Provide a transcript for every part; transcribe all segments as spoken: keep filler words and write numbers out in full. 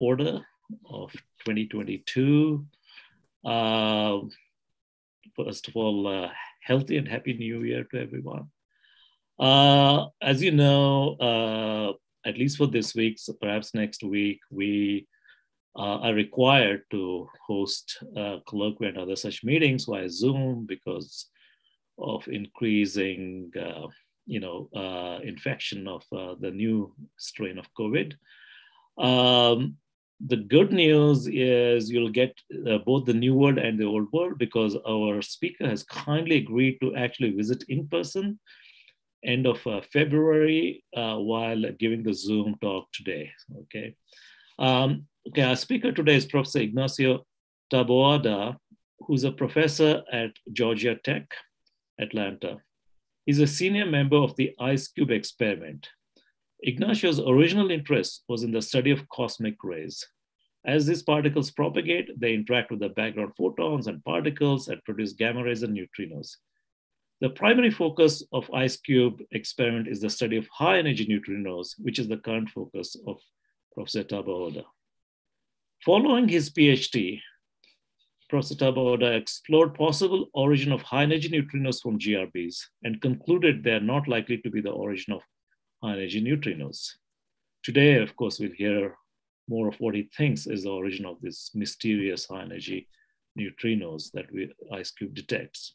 order of twenty twenty-two. Uh, first of all, uh, healthy and happy new year to everyone. Uh, as you know, uh, at least for this week, so perhaps next week, we uh, are required to host uh, colloquia and other such meetings via Zoom because of increasing uh, you know, uh, infection of uh, the new strain of COVID. Um, the good news is you'll get uh, both the new world and the old world because our speaker has kindly agreed to actually visit in person end of uh, February uh, while giving the Zoom talk today, okay? Um, okay, our speaker today is Professor Ignacio Taboada, who's a professor at Georgia Tech, Atlanta. He's a senior member of the IceCube experiment. Ignacio's original interest was in the study of cosmic rays. As these particles propagate, they interact with the background photons and particles and produce gamma rays and neutrinos. The primary focus of IceCube experiment is the study of high energy neutrinos, which is the current focus of Professor Taboada. Following his PhD, Professor Taboada explored possible origin of high energy neutrinos from G R Bs and concluded they're not likely to be the origin of high energy neutrinos. Today, of course, we'll hear more of what he thinks is the origin of this mysterious high energy neutrinos that we, IceCube detects.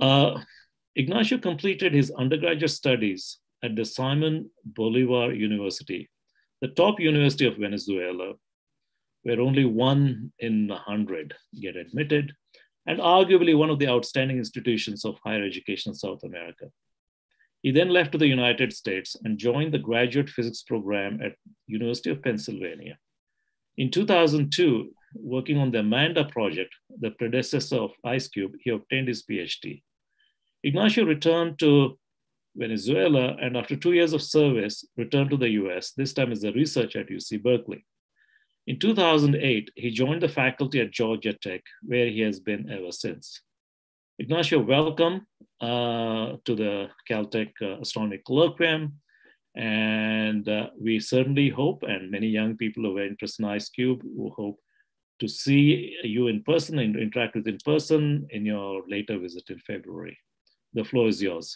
Uh, Ignacio completed his undergraduate studies at the Simon Bolivar University, the top university of Venezuela, where only one in a hundred get admitted, and arguably one of the outstanding institutions of higher education in South America. He then left to the United States and joined the graduate physics program at University of Pennsylvania. In two thousand two, working on the AMANDA project, the predecessor of IceCube, he obtained his PhD. Ignacio returned to Venezuela and after two years of service, returned to the U S, this time as a researcher at U C Berkeley. In two thousand eight, he joined the faculty at Georgia Tech, where he has been ever since. Ignacio, welcome uh, to the Caltech uh, Astronomy Colloquium. And uh, we certainly hope, and many young people who are interested in IceCube who hope to see you in person and interact with in person in your later visit in February. The floor is yours.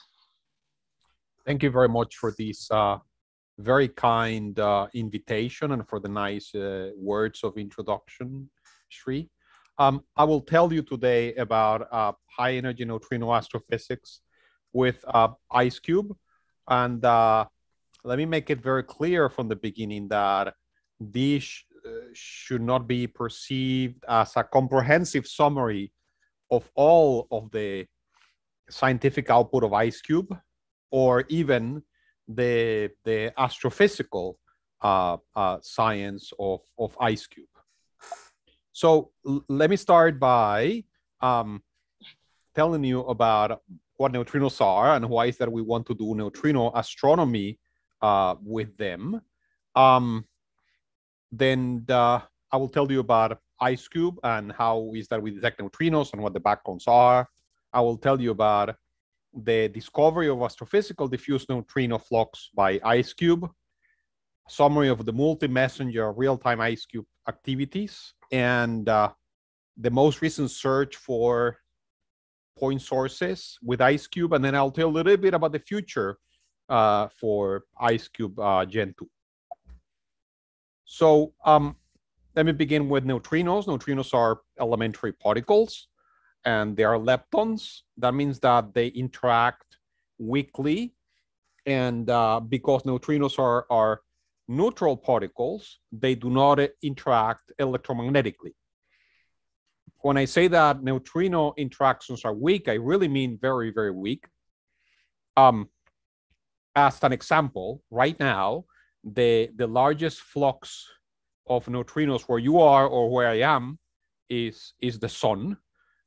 Thank you very much for this uh, very kind uh, invitation and for the nice uh, words of introduction, Sri. Um, I will tell you today about uh, high energy neutrino astrophysics with uh, IceCube. And uh, let me make it very clear from the beginning that this should not be perceived as a comprehensive summary of all of the scientific output of IceCube, or even the, the astrophysical uh, uh, science of, of IceCube. So let me start by um, telling you about what neutrinos are and why is that we want to do neutrino astronomy uh, with them. Um, Then uh, I will tell you about IceCube and how is that we detect neutrinos and what the backgrounds are. I will tell you about the discovery of astrophysical diffuse neutrino flux by IceCube, summary of the multi-messenger real-time IceCube activities, and uh, the most recent search for point sources with IceCube. And then I'll tell a little bit about the future uh, for IceCube uh, Gen two. So um, let me begin with neutrinos. Neutrinos are elementary particles, and they are leptons. That means that they interact weakly. And uh, because neutrinos are, are neutral particles, they do not interact electromagnetically. When I say that neutrino interactions are weak, I really mean very, very weak. Um, as an example, right now, The, the largest flux of neutrinos where you are or where I am is, is the sun.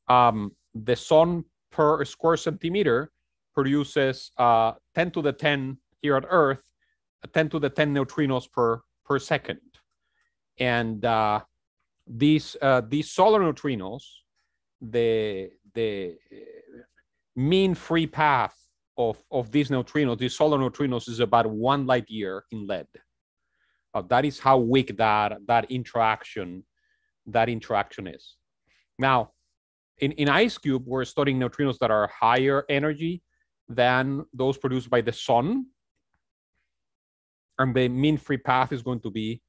Um, the sun per square centimeter produces uh, ten to the ten here at Earth, ten to the ten neutrinos per, per second. And uh, these, uh, these solar neutrinos, the, the mean free path Of, of these neutrinos, these solar neutrinos is about one light year in L E D. Uh, that is how weak that, that interaction that interaction is. Now, in, in IceCube, we're studying neutrinos that are higher energy than those produced by the sun. And the mean free path is going to be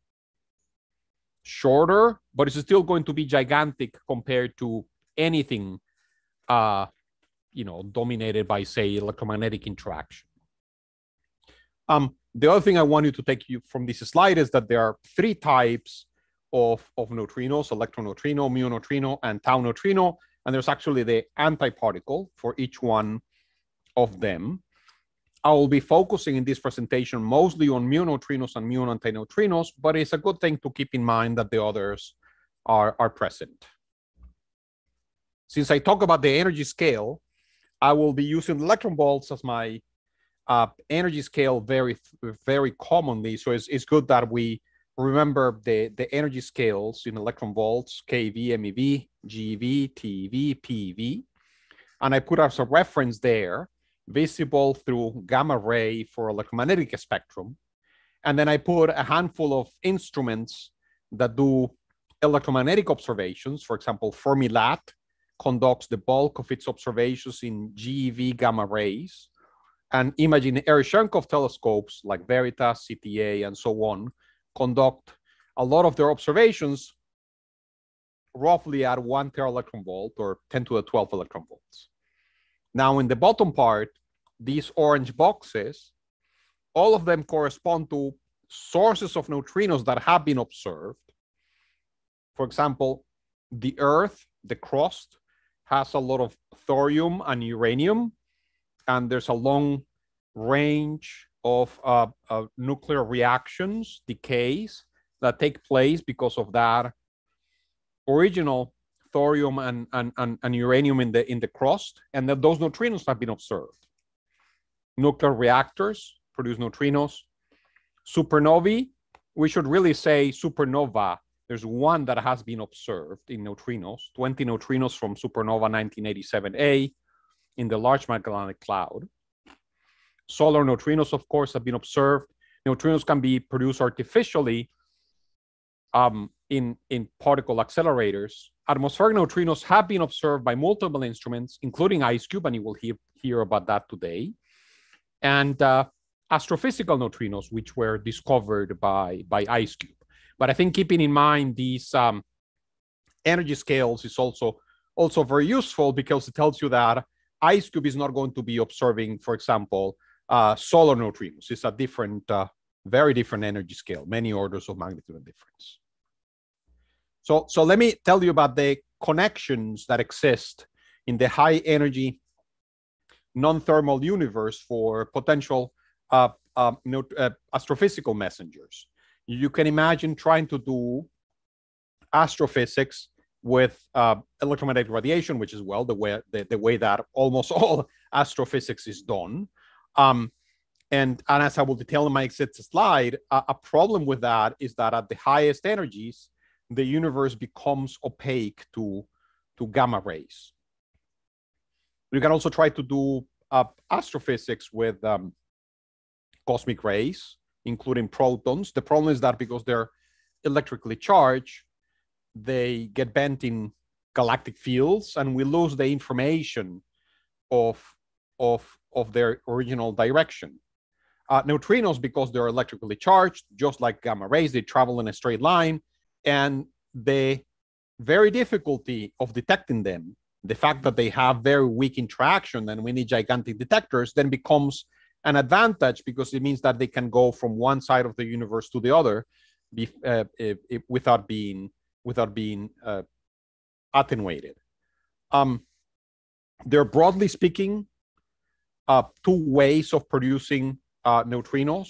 shorter, but it's still going to be gigantic compared to anything, uh, you know, dominated by, say, electromagnetic interaction. Um, the other thing I want you to take you from this slide is that there are three types of, of neutrinos: electron neutrino, mu neutrino, and tau neutrino. And there's actually the antiparticle for each one of them. I will be focusing in this presentation mostly on mu neutrinos and mu antineutrinos, but it's a good thing to keep in mind that the others are, are present. Since I talk about the energy scale, I will be using electron volts as my uh, energy scale very, very commonly. So it's, it's good that we remember the, the energy scales in electron volts: keV, meV, G V, T V, P V. And I put up a reference there, visible through gamma ray for electromagnetic spectrum. And then I put a handful of instruments that do electromagnetic observations. For example, Fermi L A T conducts the bulk of its observations in G E V gamma rays. And imaging Ereschenkov telescopes like Veritas, C T A, and so on conduct a lot of their observations roughly at one tera electron volt or ten to the twelve electron volts. Now, in the bottom part, these orange boxes, all of them correspond to sources of neutrinos that have been observed. For example, the Earth, the crust, has a lot of thorium and uranium, and there's a long range of uh, uh, nuclear reactions, decays, that take place because of that original thorium and, and, and, and uranium in the, in the crust, and that those neutrinos have been observed. Nuclear reactors produce neutrinos. Supernovae, we should really say supernova. There's one that has been observed in neutrinos, twenty neutrinos from supernova nineteen eighty-seven A in the Large Magellanic Cloud. Solar neutrinos, of course, have been observed. Neutrinos can be produced artificially um, in, in particle accelerators. Atmospheric neutrinos have been observed by multiple instruments, including IceCube, and you will hear, hear about that today. And uh, astrophysical neutrinos, which were discovered by, by IceCube. But I think keeping in mind these um, energy scales is also, also very useful, because it tells you that IceCube is not going to be observing, for example, uh, solar neutrinos. It's a different, uh, very different energy scale, many orders of magnitude of difference. So, so let me tell you about the connections that exist in the high energy non-thermal universe for potential uh, uh, uh, astrophysical messengers. You can imagine trying to do astrophysics with uh, electromagnetic radiation, which is, well, the way, the, the way that almost all astrophysics is done. Um, and, and as I will detail in my exit slide, a, a problem with that is that at the highest energies, the universe becomes opaque to, to gamma rays. You can also try to do uh, astrophysics with um, cosmic rays, including protons. The problem is that because they're electrically charged, they get bent in galactic fields, and we lose the information of, of, of their original direction. Uh, neutrinos, because they're electrically charged, just like gamma rays, they travel in a straight line. And the very difficulty of detecting them, the fact that they have very weak interaction and we need gigantic detectors, then becomes an advantage, because it means that they can go from one side of the universe to the other be, uh, if, if, without being, without being uh, attenuated. Um, there are, broadly speaking, uh, two ways of producing uh, neutrinos.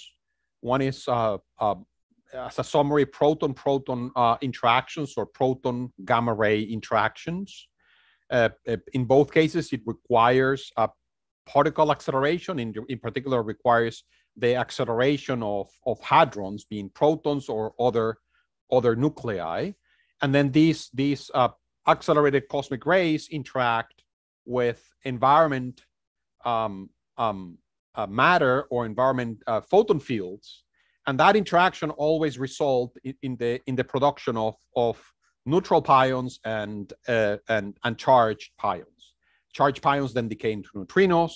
One is uh, uh, as a summary, proton-proton uh, interactions or proton-gamma ray interactions. Uh, in both cases, it requires a particle acceleration. In, in particular, requires the acceleration of, of hadrons, being protons or other, other nuclei. And then these, these uh, accelerated cosmic rays interact with environment um, um, uh, matter or environment uh, photon fields. And that interaction always result in, in the in the production of of neutral pions and uh, and and charged pions. Charged pions then decay into neutrinos,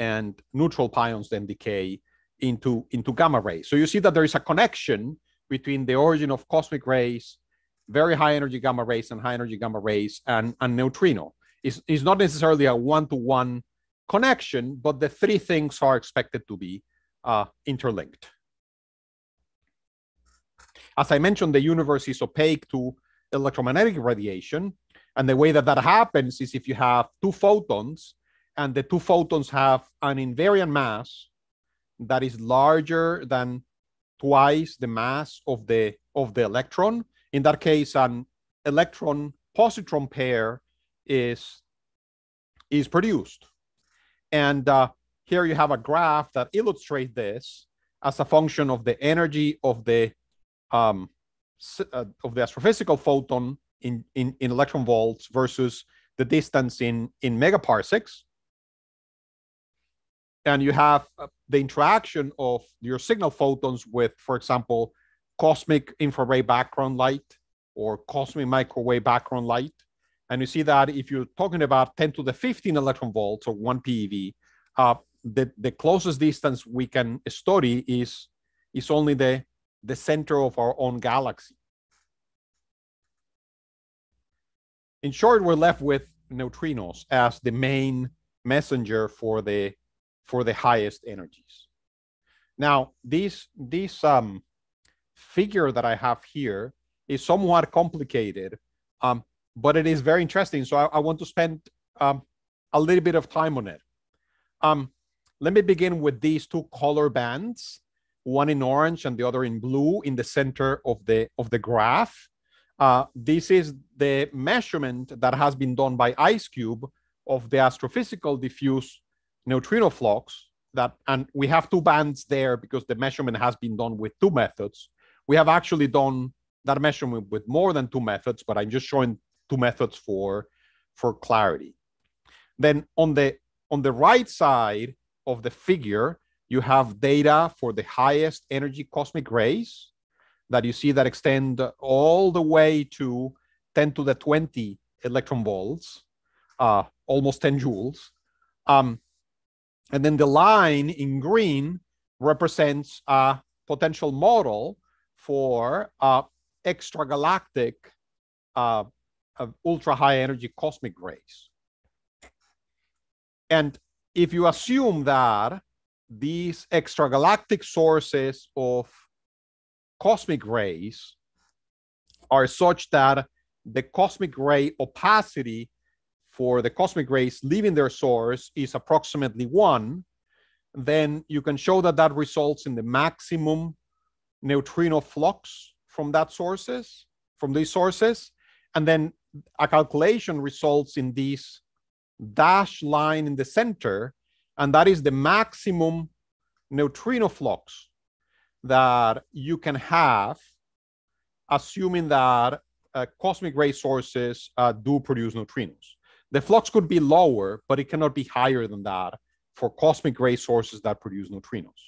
and neutral pions then decay into into gamma rays. So you see that there is a connection between the origin of cosmic rays, very high energy gamma rays, and high energy gamma rays, and and neutrino. It's, it's not necessarily a one-to-one connection, but the three things are expected to be uh, interlinked. As I mentioned, the universe is opaque to electromagnetic radiation. And the way that that happens is if you have two photons, and the two photons have an invariant mass that is larger than twice the mass of the, of the electron. In that case, an electron-positron pair is, is produced. And uh, here you have a graph that illustrates this as a function of the energy of the Um, uh, of the astrophysical photon in, in, in electron volts versus the distance in, in megaparsecs. And you have uh, the interaction of your signal photons with, for example, cosmic infrared background light or cosmic microwave background light. And you see that if you're talking about ten to the fifteen electron volts or one P E V, uh, the, the closest distance we can study is, is only the the center of our own galaxy. In short, we're left with neutrinos as the main messenger for the, for the highest energies. Now, this, this um, figure that I have here is somewhat complicated, um, but it is very interesting. So I, I want to spend um, a little bit of time on it. Um, let me begin with these two color bands, one in orange and the other in blue, in the center of the of the graph. Uh, this is the measurement that has been done by IceCube of the astrophysical diffuse neutrino flux. That, and we have two bands there because the measurement has been done with two methods. We have actually done that measurement with more than two methods, but I'm just showing two methods for for clarity. Then on the on the right side of the figure, you have data for the highest energy cosmic rays that you see that extend all the way to ten to the twenty electron volts, uh, almost ten joules. Um, and then the line in green represents a potential model for uh, extragalactic uh, ultra-high energy cosmic rays. And if you assume that these extragalactic sources of cosmic rays are such that the cosmic ray opacity for the cosmic rays leaving their source is approximately one, then you can show that that results in the maximum neutrino flux from that sources, from these sources. And then a calculation results in this dashed line in the center, and that is the maximum neutrino flux that you can have, assuming that uh, cosmic ray sources uh, do produce neutrinos. The flux could be lower, but it cannot be higher than that for cosmic ray sources that produce neutrinos.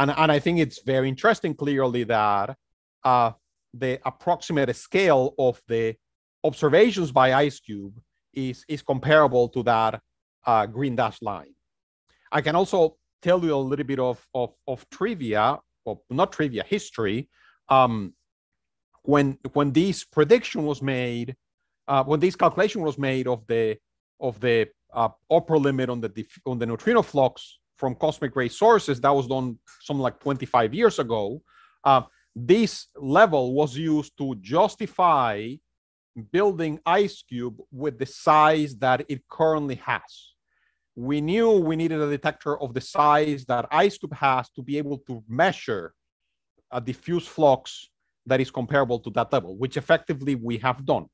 And, and I think it's very interesting, clearly, that uh, the approximate scale of the observations by IceCube is, is comparable to that uh, green dashed line. I can also tell you a little bit of, of, of trivia, or not trivia, history. Um, when when this prediction was made, uh, when this calculation was made of the of the uh, upper limit on the on the neutrino flux from cosmic ray sources, that was done some like twenty-five years ago. Uh, this level was used to justify building IceCube with the size that it currently has. We knew we needed a detector of the size that IceCube has to be able to measure a diffuse flux that is comparable to that level, which effectively we have done.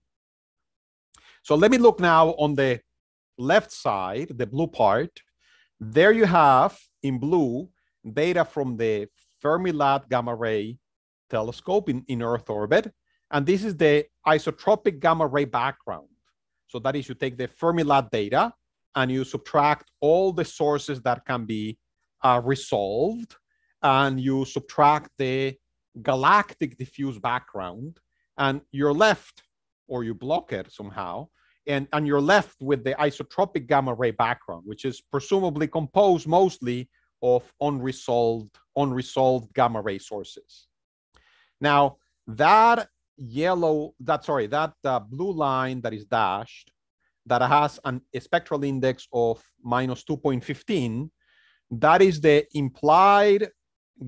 So let me look now on the left side, the blue part. There you have, in blue, data from the Fermi L A T gamma ray telescope in, in Earth orbit. And this is the isotropic gamma ray background. So that is, you take the Fermi L A T data, and you subtract all the sources that can be uh, resolved, and you subtract the galactic diffuse background, and you're left, or you block it somehow, and, and you're left with the isotropic gamma ray background, which is presumably composed mostly of unresolved, unresolved gamma ray sources. Now, that yellow, that sorry, that uh, blue line that is dashed, that has an, a spectral index of minus two point one five, that is the implied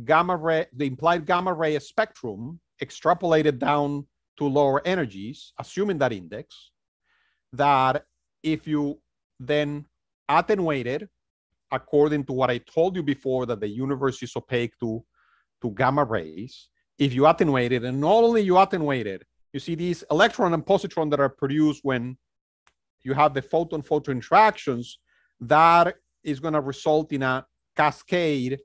gamma ray, the implied gamma ray spectrum extrapolated down to lower energies, assuming that index, that if you then attenuate it, according to what I told you before, that the universe is opaque to, to gamma rays, if you attenuate it, and not only you attenuate it, you see these electron and positron that are produced when you have the photon-photon interactions, that is going to result in a cascade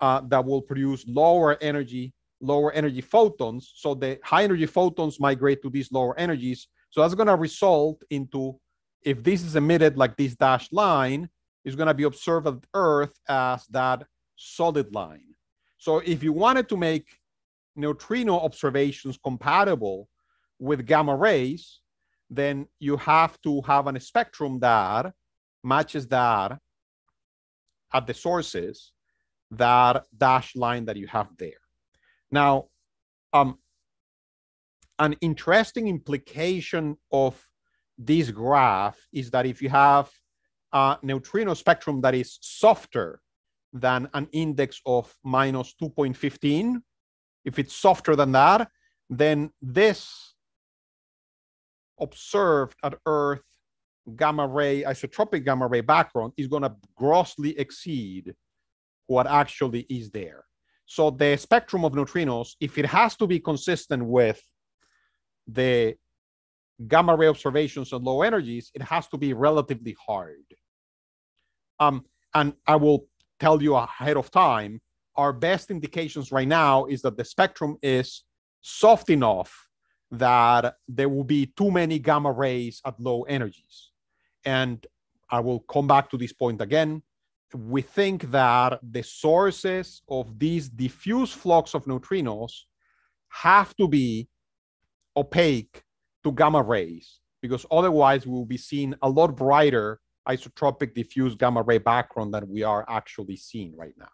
uh, that will produce lower energy, lower energy photons. So the high energy photons migrate to these lower energies. So that's going to result into, if this is emitted like this dashed line, is going to be observed at Earth as that solid line. So if you wanted to make neutrino observations compatible with gamma rays, then you have to have a spectrum that matches that at the sources, that dashed line that you have there. Now, um, an interesting implication of this graph is that if you have a neutrino spectrum that is softer than an index of minus two point one five, if it's softer than that, then this observed at Earth gamma ray, isotropic gamma ray background is going to grossly exceed what actually is there. So the spectrum of neutrinos, if it has to be consistent with the gamma ray observations at low energies, it has to be relatively hard. Um, and I will tell you ahead of time, our best indications right now is that the spectrum is soft enough that there will be too many gamma rays at low energies. And I will come back to this point again. We think that the sources of these diffuse flux of neutrinos have to be opaque to gamma rays, because otherwise we will be seeing a lot brighter isotropic diffuse gamma ray background than we are actually seeing right now.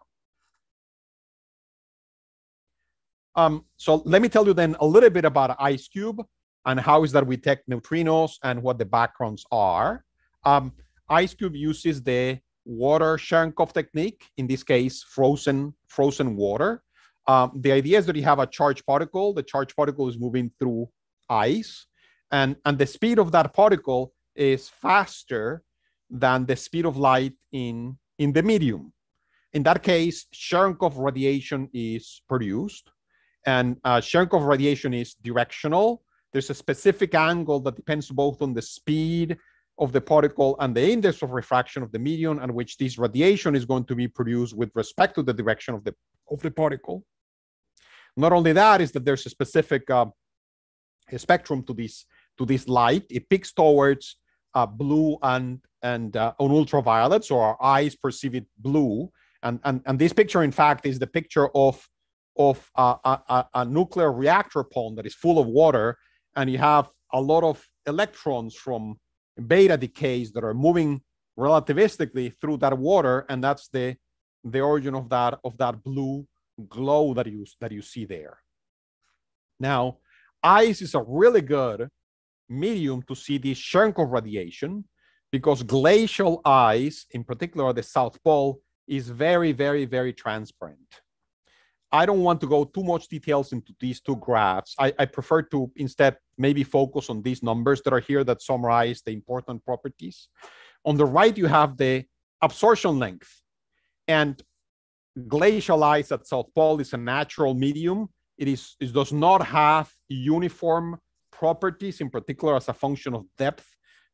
Um, so let me tell you then a little bit about IceCube and how is that we detect neutrinos and what the backgrounds are. Um, IceCube uses the water Cherenkov technique, in this case, frozen, frozen water. Um, the idea is that you have a charged particle. The charged particle is moving through ice, and, and the speed of that particle is faster than the speed of light in, in the medium. In that case, Cherenkov radiation is produced. And uh, Cherenkov radiation is directional. There's a specific angle that depends both on the speed of the particle and the index of refraction of the medium at which this radiation is going to be produced with respect to the direction of the, of the particle. Not only that, is that there's a specific uh, spectrum to this, to this light. It peaks towards uh, blue and, and uh, on ultraviolet, so our eyes perceive it blue. And, and, and this picture, in fact, is the picture of of a, a, a nuclear reactor pond that is full of water, and you have a lot of electrons from beta decays that are moving relativistically through that water, and that's the, the origin of that, of that blue glow that you, that you see there. Now, ice is a really good medium to see this Cherenkov radiation, because glacial ice, in particular the South Pole, is very, very, very transparent. I don't want to go too much details into these two graphs. I, I prefer to instead maybe focus on these numbers that are here that summarize the important properties. On the right, you have the absorption length. And glacial ice at South Pole is a natural medium. It, is, it does not have uniform properties, in particular as a function of depth.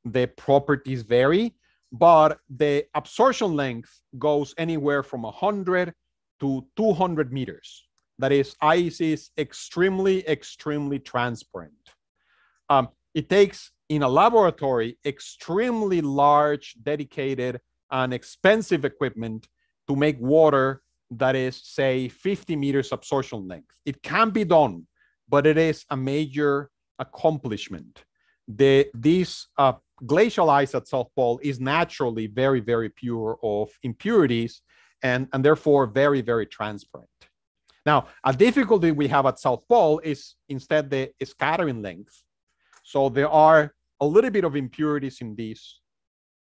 The properties vary, but the absorption length goes anywhere from one hundred to two hundred meters. That is, ice is extremely, extremely transparent. Um, it takes, in a laboratory, extremely large, dedicated, and expensive equipment to make water that is, say, fifty meters absorption length. It can be done, but it is a major accomplishment. The, this uh, glacial ice at South Pole is naturally very, very pure of impurities and, and therefore very, very transparent. Now, a difficulty we have at South Pole is instead the scattering length. So there are a little bit of impurities in these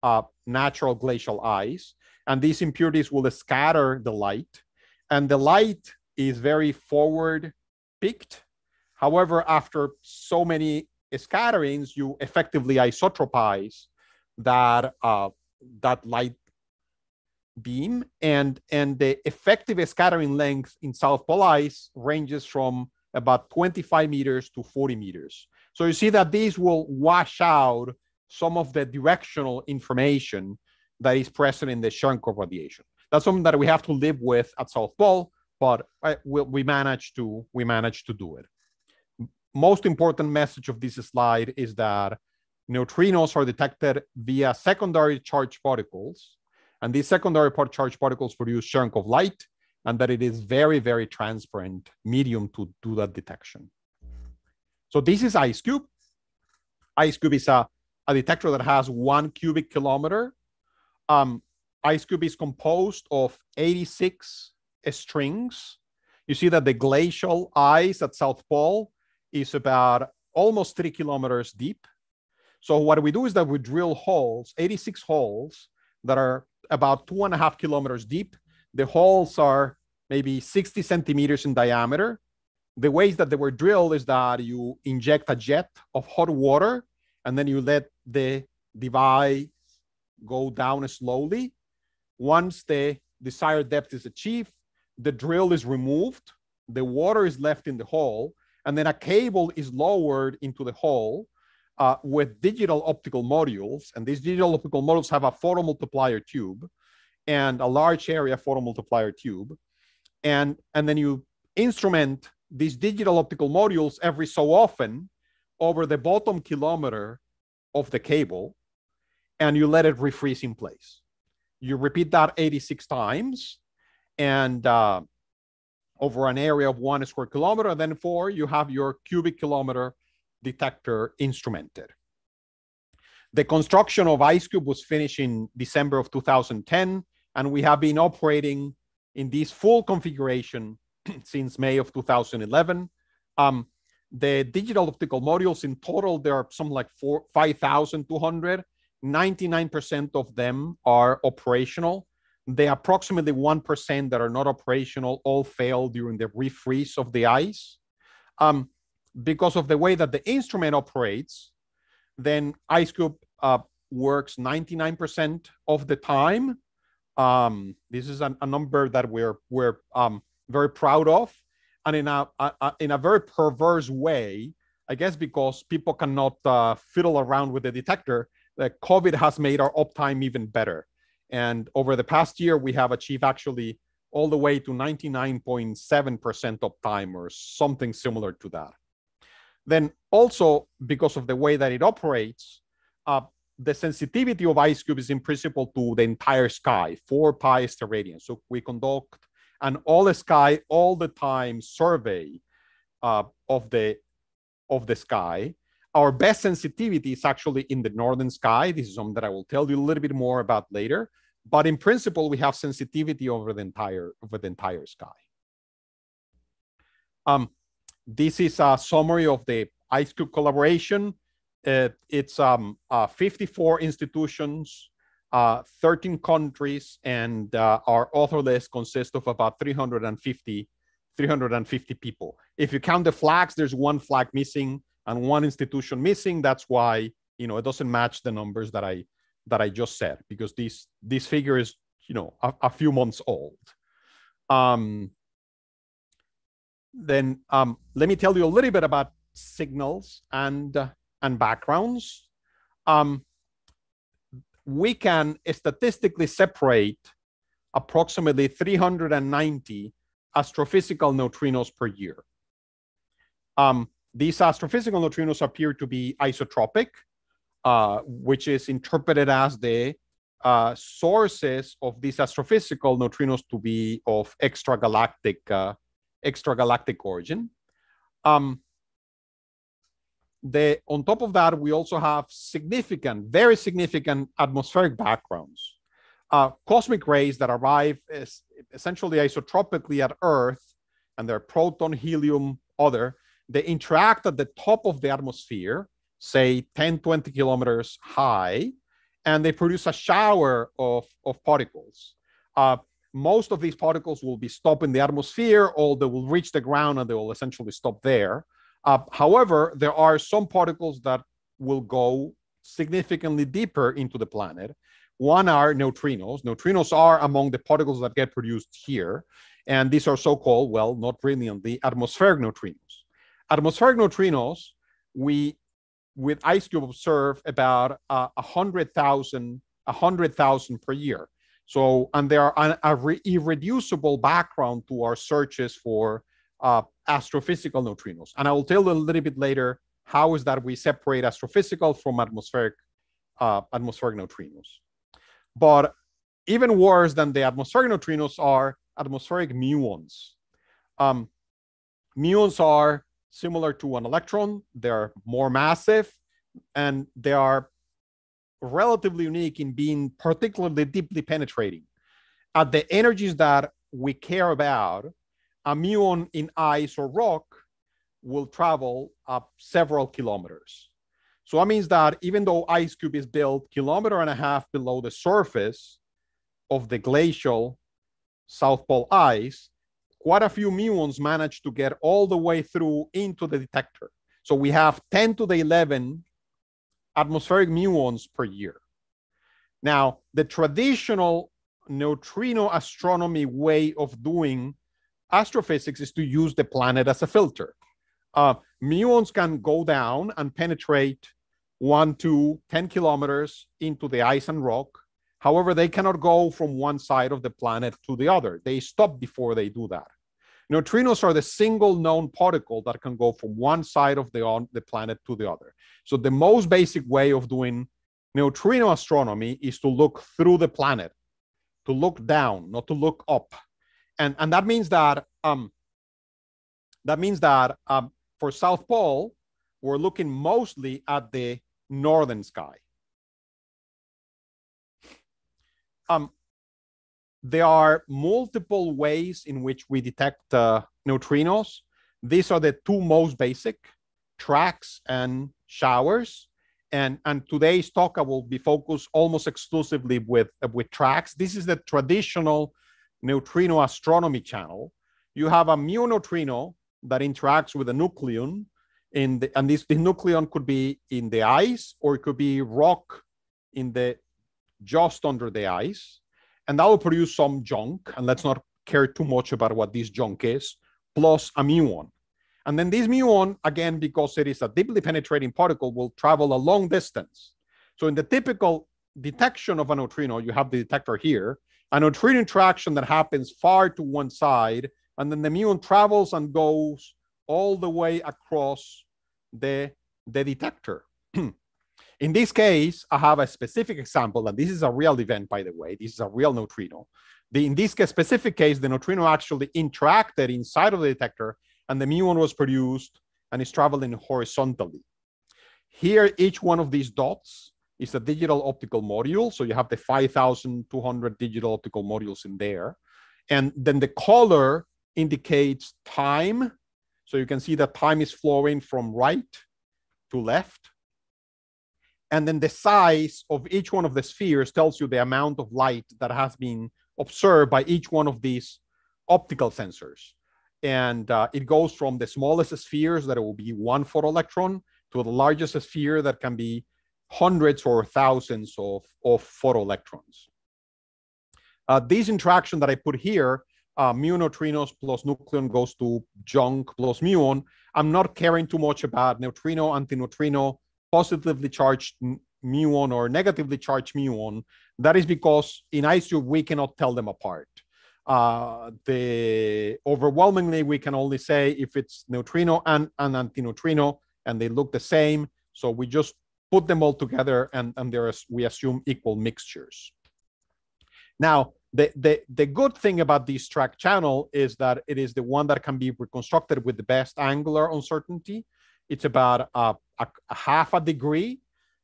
uh, natural glacial ice, and these impurities will scatter the light, and the light is very forward peaked. However, after so many scatterings, you effectively isotropize that uh, that light beam, and and the effective scattering length in South Pole ice ranges from about twenty-five meters to forty meters. So you see that these will wash out some of the directional information that is present in the Cherenkov radiation. That's something that we have to live with at South Pole, but we, we managed to we managed to do it. Most important message of this slide is that neutrinos are detected via secondary charged particles, and these secondary charged particles produce Cherenkov light, and that it is very, very transparent medium to do that detection. So this is IceCube. IceCube is a, a detector that has one cubic kilometer. Um, IceCube is composed of eighty-six strings. You see that the glacial ice at South Pole is about almost three kilometers deep. So what we do is that we drill holes, eighty-six holes that are about two and a half kilometers deep. The holes are maybe sixty centimeters in diameter. The ways that they were drilled is that you inject a jet of hot water, and then you let the device go down slowly. Once the desired depth is achieved, the drill is removed, the water is left in the hole, and then a cable is lowered into the hole uh, with digital optical modules. And these digital optical modules have a photomultiplier tube and a large area photomultiplier tube. And, and then you instrument these digital optical modules every so often over the bottom kilometer of the cable, and you let it refreeze in place. You repeat that eighty-six times, and uh, over an area of one square kilometer, then four, you have your cubic kilometer detector instrumented. The construction of IceCube was finished in December of two thousand ten, and we have been operating in this full configuration since May of two thousand eleven. Um, the digital optical modules in total, there are something like five thousand two hundred. ninety-nine percent of them are operational. The approximately one percent that are not operational all fail during the refreeze of the ice. Um, because of the way that the instrument operates, then IceCube uh, works ninety-nine percent of the time. Um, this is an, a number that we're, we're um, very proud of. And in a, a, a, in a very perverse way, I guess because people cannot uh, fiddle around with the detector, that COVID has made our uptime even better. And over the past year, we have achieved actually all the way to ninety-nine point seven percent uptime or something similar to that. Then also, because of the way that it operates, uh, the sensitivity of IceCube is in principle to the entire sky, four pi steradians. So we conduct an all sky, all the time survey uh, of, the, of the sky. Our best sensitivity is actually in the northern sky. This is something that I will tell you a little bit more about later. But in principle, we have sensitivity over the entire, over the entire sky. Um, this is a summary of the IceCube collaboration. Uh, it's um, uh, fifty-four institutions, uh, thirteen countries, and uh, our author list consists of about three hundred fifty people. If you count the flags, there's one flag missing and one institution missing. That's why, you know, it doesn't match the numbers that I that I just said, because this this figure is, you know, a, a few months old. Um, then um, let me tell you a little bit about signals and uh, and backgrounds. Um, we can statistically separate approximately three hundred ninety astrophysical neutrinos per year. Um, These astrophysical neutrinos appear to be isotropic, uh, which is interpreted as the uh, sources of these astrophysical neutrinos to be of extragalactic uh, extragalactic origin. Um, the, on top of that, we also have significant, very significant atmospheric backgrounds. Uh, cosmic rays that arrive is essentially isotropically at Earth, and they're proton, helium, other. They interact at the top of the atmosphere, say ten, twenty kilometers high, and they produce a shower of, of particles. Uh, most of these particles will be stopped in the atmosphere, or they will reach the ground and they will essentially stop there. Uh, however, there are some particles that will go significantly deeper into the planet. One are neutrinos. Neutrinos are among the particles that get produced here. And these are so-called, well, not brilliantly, atmospheric neutrinos. Atmospheric neutrinos, we, with IceCube, observe about uh, one hundred thousand per year. So, and they are an a re irreducible background to our searches for uh, astrophysical neutrinos. And I will tell you a little bit later how is that we separate astrophysical from atmospheric, uh, atmospheric neutrinos. But even worse than the atmospheric neutrinos are atmospheric muons. Um, muons are similar to an electron. They're more massive, and they are relatively unique in being particularly deeply penetrating. At the energies that we care about, a muon in ice or rock will travel up several kilometers. So that means that even though IceCube is built kilometer and a half below the surface of the glacial South Pole ice, quite a few muons managed to get all the way through into the detector. So we have ten to the eleven atmospheric muons per year. Now, the traditional neutrino astronomy way of doing astrophysics is to use the planet as a filter. Uh, muons can go down and penetrate one to ten kilometers into the ice and rock. However, they cannot go from one side of the planet to the other. They stop before they do that. Neutrinos are the single known particle that can go from one side of the, on, the planet to the other. So the most basic way of doing neutrino astronomy is to look through the planet, to look down, not to look up. And, and that means that, um, that, means that um, for South Pole, we're looking mostly at the northern sky. Um, there are multiple ways in which we detect uh, neutrinos. These are the two most basic, tracks and showers. And, and today's talk, I will be focused almost exclusively with, uh, with tracks. This is the traditional neutrino astronomy channel. You have a mu neutrino that interacts with a nucleon, in the, and this the nucleon could be in the ice, or it could be rock in the just under the ice, and that will produce some junk, and let's not care too much about what this junk is, plus a muon. And then this muon, again, because it is a deeply penetrating particle, will travel a long distance. So in the typical detection of a neutrino, you have the detector here, a neutrino interaction that happens far to one side, and then the muon travels and goes all the way across the, the detector. In this case, I have a specific example, and this is a real event, by the way. This is a real neutrino. The, in this case, specific case, the neutrino actually interacted inside of the detector, and the muon was produced and is traveling horizontally. Here, each one of these dots is a digital optical module. So you have the five thousand two hundred digital optical modules in there. And then the color indicates time. So you can see that time is flowing from right to left. And then the size of each one of the spheres tells you the amount of light that has been observed by each one of these optical sensors. And uh, it goes from the smallest spheres that it will be one photoelectron to the largest sphere that can be hundreds or thousands of, of photoelectrons. Uh, this interaction that I put here, uh, mu neutrinos plus nucleon goes to junk plus muon. I'm not caring too much about neutrino, antineutrino, positively charged muon or negatively charged muon. That is because in IceCube, we cannot tell them apart. Uh, the, overwhelmingly, we can only say if it's neutrino and, and antineutrino, and they look the same. So we just put them all together, and, and there is, we assume equal mixtures. Now, the, the, the good thing about this track channel is that it is the one that can be reconstructed with the best angular uncertainty. It's about a, a, a half a degree,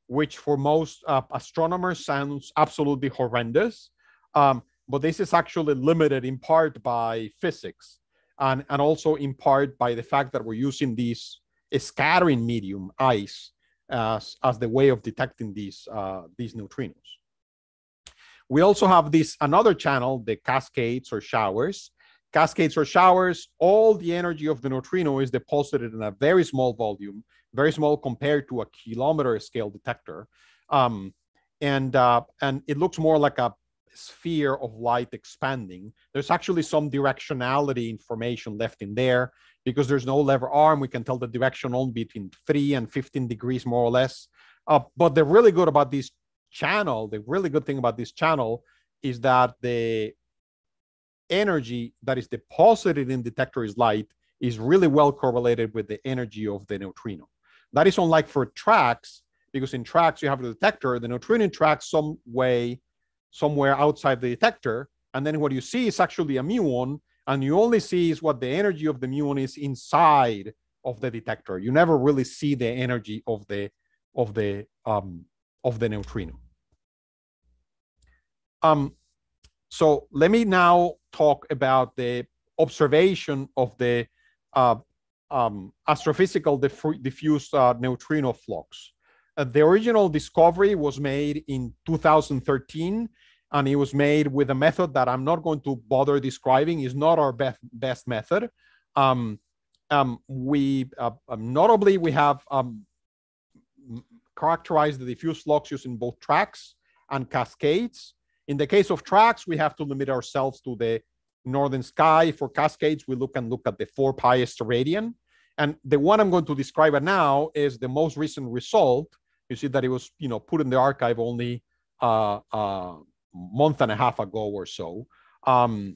which for most uh, astronomers sounds absolutely horrendous. Um, but this is actually limited in part by physics and, and also in part by the fact that we're using this scattering medium, ice, as, as the way of detecting these, uh, these neutrinos. We also have this another channel, the cascades or showers. Cascades or showers, all the energy of the neutrino is deposited in a very small volume, very small compared to a kilometer scale detector. Um, and, uh, and it looks more like a sphere of light expanding. There's actually some directionality information left in there because there's no lever arm. We can tell the direction on between three and fifteen degrees, more or less. Uh, but the really good about this channel, the really good thing about this channel is that the energy that is deposited in detector's light is really well correlated with the energy of the neutrino. That is unlike for tracks, because in tracks you have the detector, the neutrino tracks some way, somewhere outside the detector, and then what you see is actually a muon, and you only see is what the energy of the muon is inside of the detector. You never really see the energy of the of the um, of the neutrino. Um, So let me now talk about the observation of the uh, um, astrophysical diff diffuse uh, neutrino flux. Uh, the original discovery was made in two thousand thirteen, and it was made with a method that I'm not going to bother describing. It's not our best, best method. Um, um, we uh, notably, we have um, characterized the diffuse flux using both tracks and cascades. In the case of tracks, we have to limit ourselves to the northern sky. For cascades, we look and look at the four pi esteradian. And the one I'm going to describe now is the most recent result. You see that it was, you know, put in the archive only a uh, uh, month and a half ago or so. Um,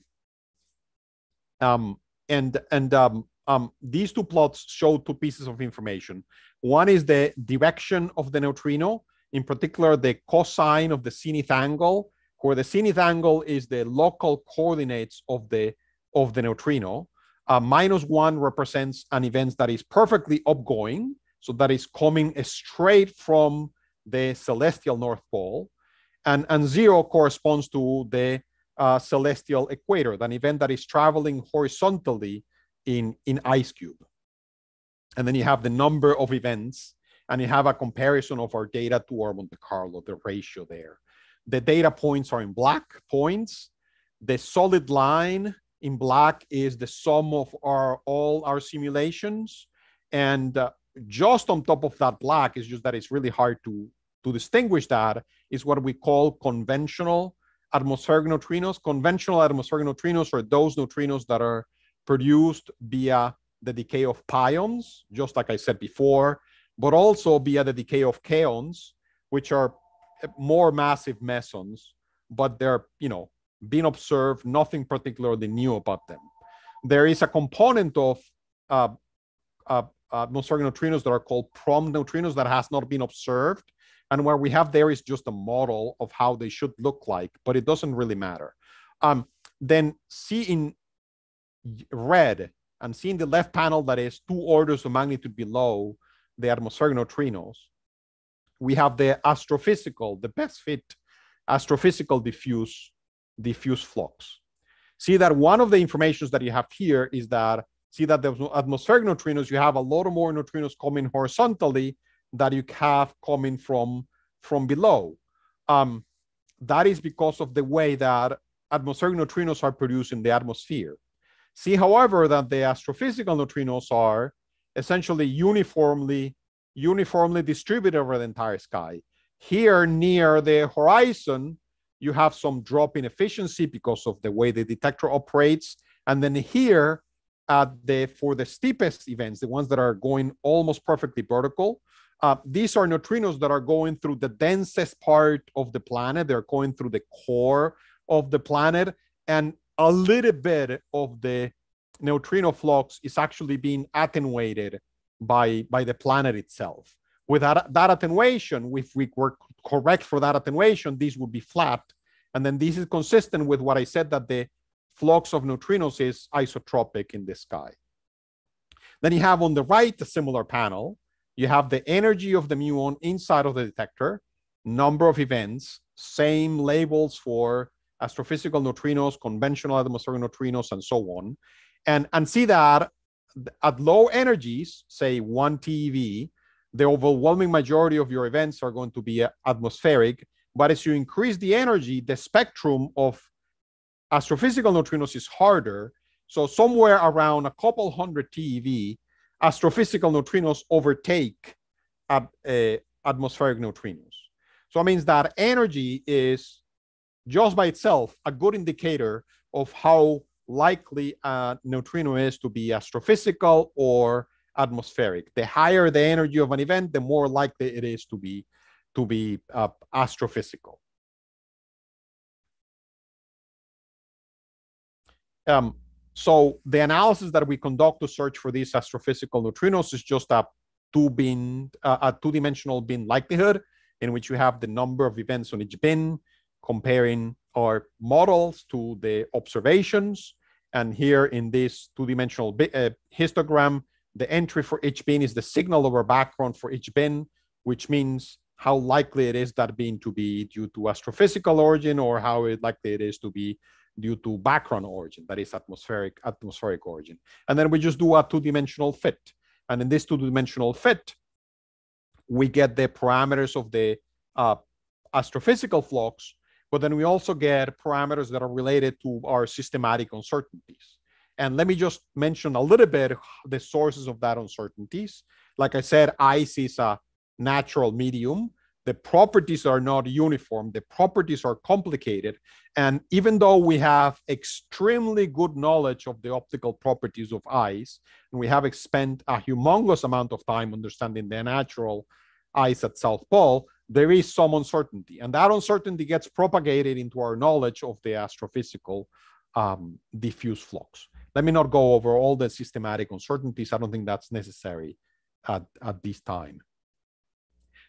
um, and and um, um, these two plots show two pieces of information. One is the direction of the neutrino, in particular the cosine of the zenith angle, where the zenith angle is the local coordinates of the, of the neutrino. Uh, minus one represents an event that is perfectly upgoing, so that is coming straight from the celestial North Pole. And, and zero corresponds to the uh, celestial equator, an event that is traveling horizontally in, in IceCube. And then you have the number of events, and you have a comparison of our data to our Monte Carlo, the ratio there. The data points are in black points. The solid line in black is the sum of our, all our simulations. And uh, just on top of that black is just that it's really hard to, to distinguish that is what we call conventional atmospheric neutrinos. Conventional atmospheric neutrinos are those neutrinos that are produced via the decay of pions, just like I said before, but also via the decay of kaons, which are more massive mesons, but they're, you know, being observed, nothing particularly new about them. There is a component of uh, uh, atmospheric neutrinos that are called prompt neutrinos that has not been observed. And where we have there is just a model of how they should look like, but it doesn't really matter. Um, then see in red and see in the left panel that is two orders of magnitude below the atmospheric neutrinos, we have the astrophysical, the best fit astrophysical diffuse, diffuse flux. See that one of the informations that you have here is that, see that there's no atmospheric neutrinos, you have a lot of more neutrinos coming horizontally that you have coming from, from below. Um, that is because of the way that atmospheric neutrinos are produced in the atmosphere. See, however, that the astrophysical neutrinos are essentially uniformly uniformly distributed over the entire sky. Here near the horizon, you have some drop in efficiency because of the way the detector operates. And then here at the, for the steepest events, the ones that are going almost perfectly vertical, uh, these are neutrinos that are going through the densest part of the planet. They're going through the core of the planet, and a little bit of the neutrino flux is actually being attenuated by, by the planet itself. Without that attenuation, if we were correct for that attenuation, these would be flat, And then this is consistent with what I said, that the flux of neutrinos is isotropic in the sky. Then you have on the right a similar panel. You have the energy of the muon inside of the detector, number of events, same labels for astrophysical neutrinos, conventional atmospheric neutrinos, and so on. And, and see that at low energies, say one T E V, the overwhelming majority of your events are going to be atmospheric. But as you increase the energy, the spectrum of astrophysical neutrinos is harder. So somewhere around a couple hundred T E V, astrophysical neutrinos overtake at, uh, atmospheric neutrinos. So it means that energy is just by itself a good indicator of how likely a neutrino is to be astrophysical or atmospheric. The higher the energy of an event, the more likely it is to be to be uh, astrophysical. Um, so the analysis that we conduct to search for these astrophysical neutrinos is just a two bin, uh, a two-dimensional bin likelihood, in which you have the number of events on each bin, comparing our models to the observations. And here in this two-dimensional uh, histogram, the entry for each bin is the signal over background for each bin, which means how likely it is that bin to be due to astrophysical origin, or how likely it is to be due to background origin, that is atmospheric, atmospheric origin. And then we just do a two-dimensional fit. And in this two-dimensional fit, we get the parameters of the uh, astrophysical flux, but then we also get parameters that are related to our systematic uncertainties. And let me just mention a little bit the sources of that uncertainties. Like I said, ice is a natural medium. The properties are not uniform. The properties are complicated. And even though we have extremely good knowledge of the optical properties of ice, and we have spent a humongous amount of time understanding the natural ice at South Pole, there is some uncertainty. And that uncertainty gets propagated into our knowledge of the astrophysical um, diffuse flux. Let me not go over all the systematic uncertainties. I don't think that's necessary at, at this time.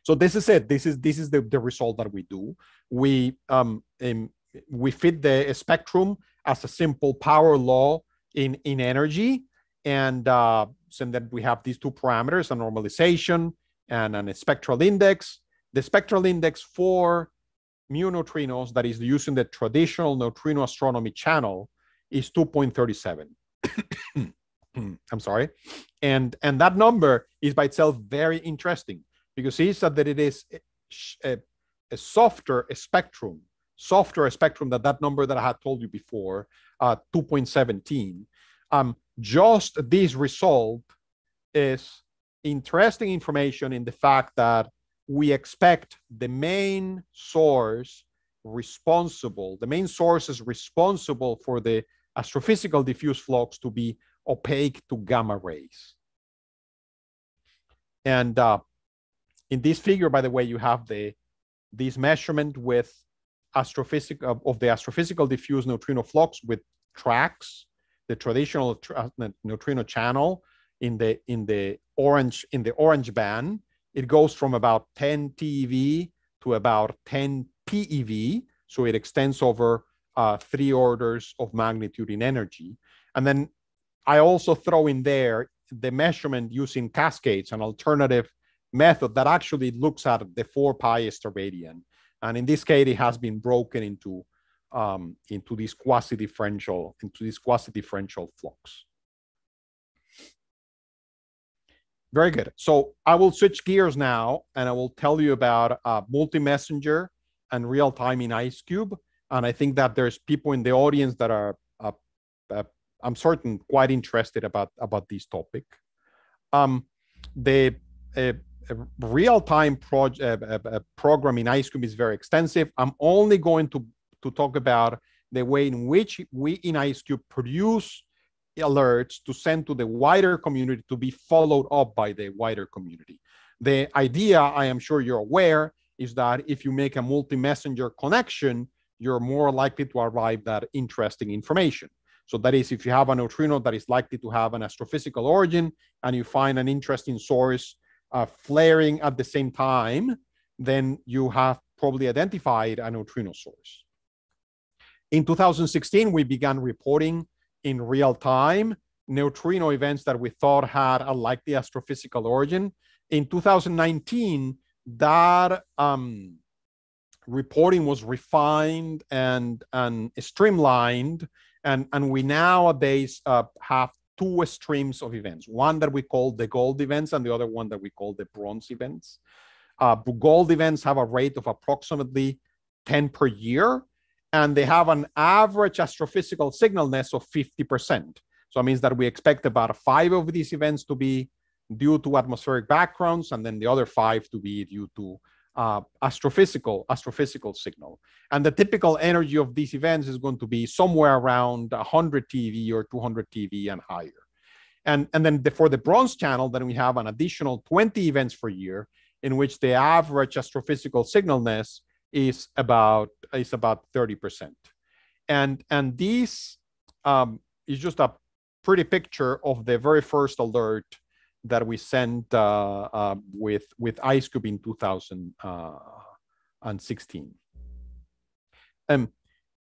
So this is it. This is, this is the, the result that we do. We, um, um, we fit the spectrum as a simple power law in, in energy. And uh, so that we have these two parameters, a normalization and a spectral index. The spectral index for mu neutrinos that is using the traditional neutrino astronomy channel is two point three seven. I'm sorry. And, and that number is by itself very interesting, because it is that it is a, a softer a spectrum, softer a spectrum than that number that I had told you before, uh, two point one seven. Um, just this result is interesting information in the fact that we expect the main source responsible, the main sources responsible for the astrophysical diffuse flux to be opaque to gamma rays. And uh, in this figure, by the way, you have the this measurement with astrophysic of, of the astrophysical diffuse neutrino flux with tracks, the traditional tra neutrino channel in the in the orange in the orange band. It goes from about ten T E V to about ten P E V. So it extends over uh, three orders of magnitude in energy. And then I also throw in there the measurement using cascades, an alternative method that actually looks at the four pi esteradian. And in this case, it has been broken into, um, into this quasi-differential, into this quasi-differential flux. Very good. So I will switch gears now, and I will tell you about uh, multi-messenger and real-time in IceCube. And I think that there's people in the audience that are, uh, uh, I'm certain, quite interested about, about this topic. Um, the uh, real-time pro uh, program in IceCube is very extensive. I'm only going to, to talk about the way in which we in IceCube produce alerts to send to the wider community to be followed up by the wider community. The idea, I am sure you're aware, is that if you make a multi-messenger connection, you're more likely to arrive at interesting information. So that is, if you have a neutrino that is likely to have an astrophysical origin and you find an interesting source uh, flaring at the same time, then you have probably identified a neutrino source. In two thousand sixteen, we began reporting in real time neutrino events that we thought had a likely astrophysical origin. In two thousand nineteen, that um, reporting was refined and, and streamlined, and, and we nowadays uh, have two streams of events, one that we call the gold events and the other one that we call the bronze events. Uh, gold events have a rate of approximately ten per year, and they have an average astrophysical signalness of fifty percent. So it means that we expect about five of these events to be due to atmospheric backgrounds, and then the other five to be due to uh, astrophysical, astrophysical signal. And the typical energy of these events is going to be somewhere around one hundred TeV or two hundred TeV and higher. And, and then the, for the bronze channel, then we have an additional twenty events per year in which the average astrophysical signalness is about, is about thirty percent. And, and this um, is just a pretty picture of the very first alert that we sent uh, uh, with, with IceCube in two thousand sixteen. Um,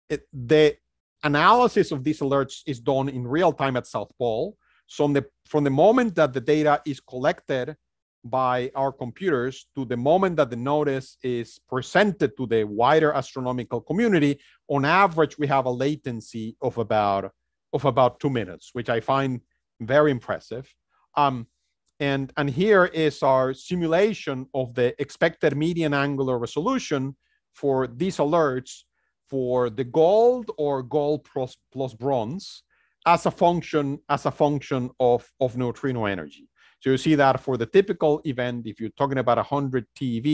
it, the analysis of these alerts is done in real time at South Pole. So the, from the moment that the data is collected by our computers to the moment that the notice is presented to the wider astronomical community, on average, we have a latency of about, of about two minutes, which I find very impressive. Um, And, and here is our simulation of the expected median angular resolution for these alerts for the gold or gold plus, plus bronze as a function, as a function of, of neutrino energy. So you see that for the typical event, if you're talking about one hundred TeV,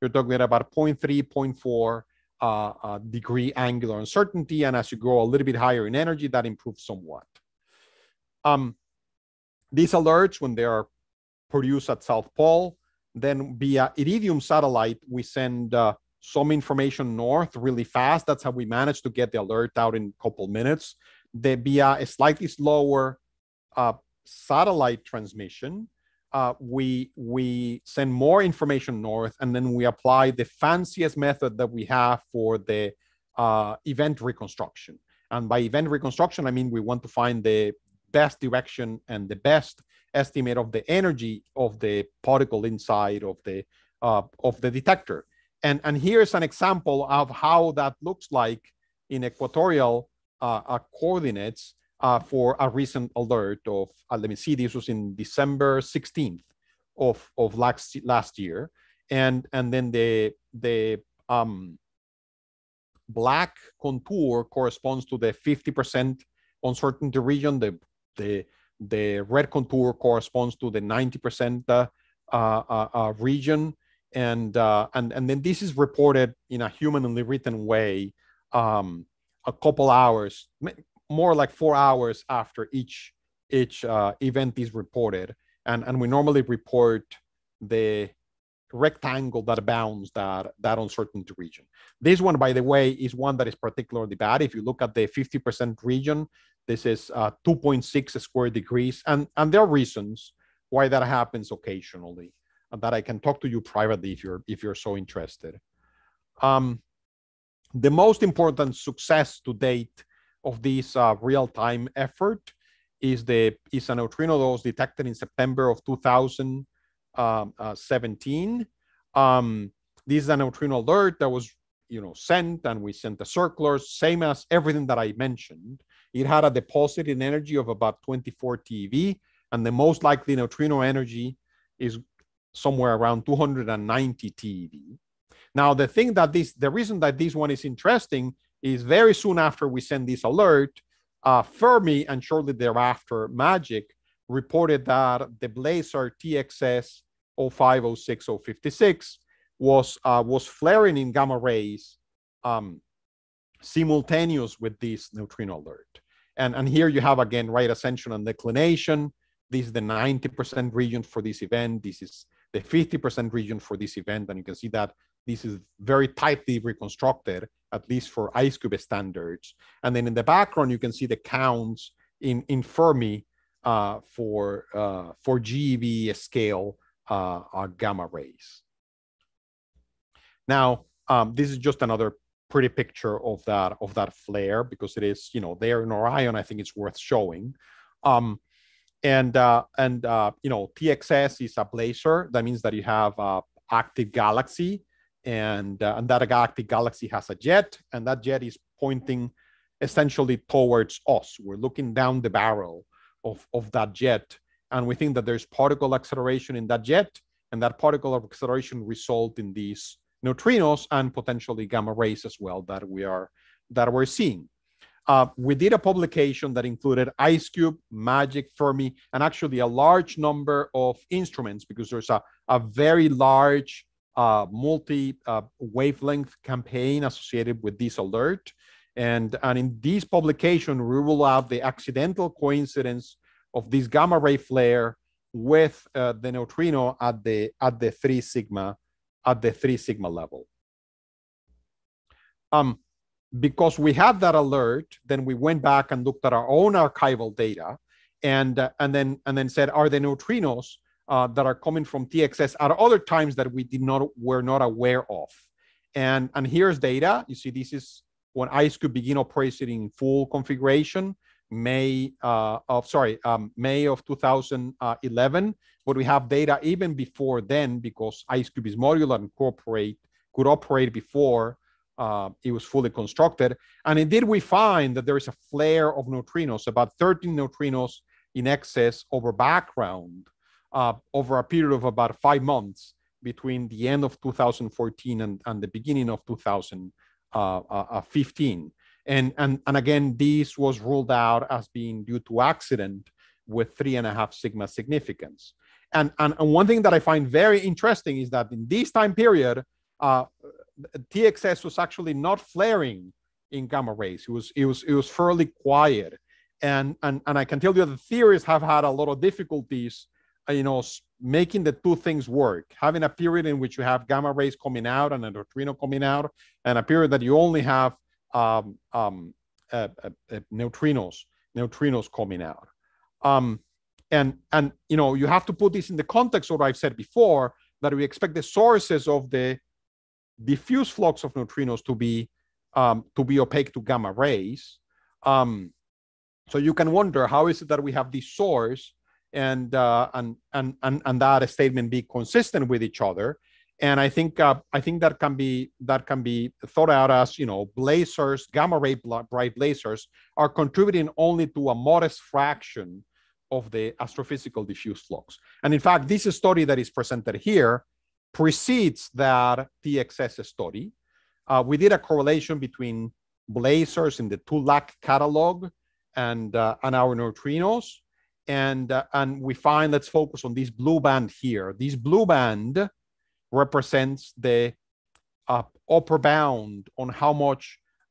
you're talking about zero point three, zero point four uh, uh, degree angular uncertainty. And as you go a little bit higher in energy, that improves somewhat. Um, these alerts, when they are produced at South Pole, then via Iridium satellite, we send uh, some information north really fast. That's how we managed to get the alert out in a couple minutes. They, via a slightly slower uh, satellite transmission, uh, we, we send more information north, and then we apply the fanciest method that we have for the uh, event reconstruction. And by event reconstruction, I mean we want to find the best direction and the best estimate of the energy of the particle inside of the uh, of the detector. And, and here's an example of how that looks like in equatorial uh, uh, coordinates uh, for a recent alert of, uh, let me see, this was in December sixteenth of, of last, last year. And, and then the, the um, black contour corresponds to the fifty percent uncertainty region. The, the, The red contour corresponds to the ninety percent uh, uh, uh, region, and uh, and and then this is reported in a humanly written way, um, a couple hours, more like four hours after each each uh, event is reported, and and we normally report the rectangle that bounds that that uncertainty region. This one, by the way, is one that is particularly bad. If you look at the fifty percent region, this is uh, two point six square degrees, and, and there are reasons why that happens occasionally, and that I can talk to you privately if you're, if you're so interested. Um, the most important success to date of this uh, real-time effort is, the, is a neutrino that was detected in September of two thousand seventeen. Um, this is a neutrino alert that was you know, sent, and we sent the circlers, same as everything that I mentioned. It had a deposit in energy of about twenty-four TeV, and the most likely neutrino energy is somewhere around two hundred ninety TeV. Now, the thing that this, the reason that this one is interesting is very soon after we send this alert, uh, Fermi and shortly thereafter MAGIC reported that the blazar T X S zero five zero six, zero five six was uh, was flaring in gamma rays um, simultaneous with this neutrino alert. And, and here you have, again, right ascension and declination. This is the ninety percent region for this event. This is the fifty percent region for this event. And you can see that this is very tightly reconstructed, at least for IceCube standards. And then in the background, you can see the counts in, in Fermi uh, for, uh, for G E V scale uh, uh, gamma rays. Now, um, this is just another pretty picture of that of that flare, because it is, you know, there in Orion. I think it's worth showing. Um, and uh, and uh, you know, T X S is a blazar. That means that you have a uh, active galaxy, and uh, and that active galaxy has a jet, and that jet is pointing essentially towards us. We're looking down the barrel of of that jet, and we think that there's particle acceleration in that jet, and that particle acceleration result in these neutrinos and potentially gamma rays as well that we are that we're seeing. Uh, we did a publication that included IceCube, MAGIC, Fermi, and actually a large number of instruments, because there's a, a very large uh, multi-wavelength uh, campaign associated with this alert. And, and in this publication, we rule out the accidental coincidence of this gamma ray flare with uh, the neutrino at the at the three sigma at the three sigma level. Um, because we had that alert, then we went back and looked at our own archival data, and uh, and then and then said, are the neutrinos uh, that are coming from T X S at other times that we did not were not aware of? And and here's data. You see, this is when ICE could begin operating in full configuration, May uh, of sorry um, May of two thousand eleven, but we have data even before then, because IceCube is modular and cooperate could operate before uh, it was fully constructed. And indeed, we find that there is a flare of neutrinos, about thirteen neutrinos in excess over background, uh, over a period of about five months between the end of two thousand fourteen and, and the beginning of two thousand fifteen. And, and, and again, this was ruled out as being due to accident with three and a half sigma significance. And, and, and one thing that I find very interesting is that in this time period, uh, T X S was actually not flaring in gamma rays. It was, it was, it was fairly quiet. And, and, and I can tell you the theorists have had a lot of difficulties, you know, making the two things work, having a period in which you have gamma rays coming out and a neutrino coming out, and a period that you only have Um, um, uh, uh, uh, neutrinos, neutrinos coming out, um, and and you know, you have to put this in the context of what I've said before, that we expect the sources of the diffuse flux of neutrinos to be um, to be opaque to gamma rays. Um, so you can wonder, how is it that we have this source and uh, and and and and that statement be consistent with each other? And I think uh, I think that can be that can be thought out as, you know, blazars, gamma ray bright blazars are contributing only to a modest fraction of the astrophysical diffuse flux. And in fact, this study that is presented here precedes that T X S study. Uh, we did a correlation between blazars in the two L A C catalog and uh, and our neutrinos, and uh, and we find, let's focus on this blue band here. This blue band represents the uh, upper bound on how much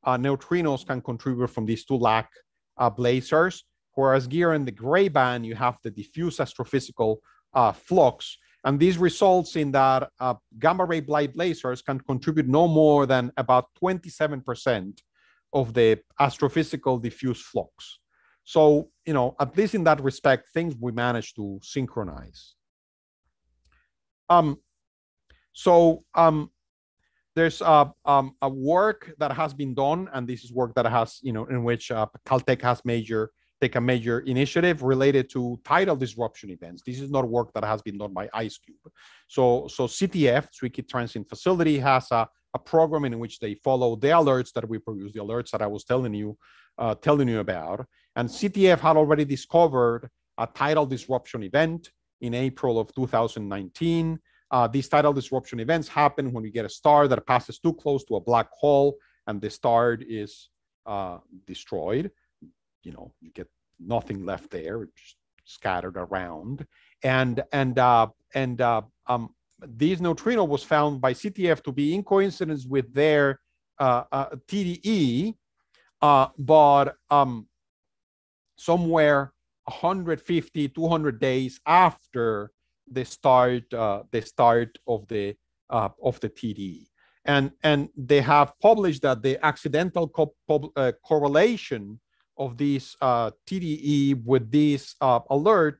uh, neutrinos can contribute from these two L A C uh, blazars, whereas here in the gray band, you have the diffuse astrophysical uh, flux. And these results in that uh, gamma ray bright blazars can contribute no more than about twenty-seven percent of the astrophysical diffuse flux. So, you know, at least in that respect, things we managed to synchronize. Um, So um, there's uh, um, a work that has been done, and this is work that has, you know, in which uh, Caltech has major, take a major initiative related to tidal disruption events. This is not work that has been done by IceCube. So, so C T F, Zwicky Transient Facility, has a, a program in which they follow the alerts that we produce, the alerts that I was telling you, uh, telling you about. And C T F had already discovered a tidal disruption event in April of two thousand nineteen. Uh, these tidal disruption events happen when we get a star that passes too close to a black hole, and the star is uh, destroyed. You know, you get nothing left there, just scattered around. And and uh, and uh, um, this neutrino was found by C T F to be in coincidence with their uh, uh, T D E, uh, but um, somewhere one hundred fifty, two hundred days after the start, uh, the start of the uh, of the T D E, and and they have published that the accidental co uh, correlation of this uh, T D E with this uh, alert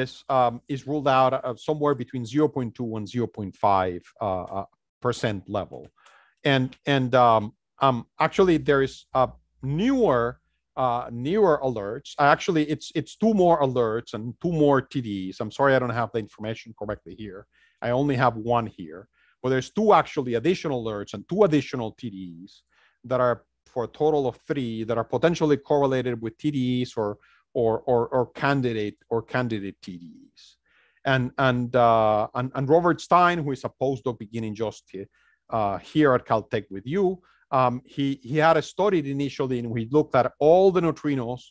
is um, is ruled out of somewhere between zero point two and zero point five uh, percent level, and and um, Um, actually, there is a newer uh, newer alerts. Actually, it's it's two more alerts and two more T Ds. I'm sorry, I don't have the information correctly here. I only have one here. But there's two actually additional alerts and two additional T Ds that are for a total of three that are potentially correlated with T Ds or or or, or candidate or candidate T Ds. And and, uh, and and Robert Stein, who is a postdoc beginning just uh, here at Caltech with you, um, he he had a study initially in which he looked at all the neutrinos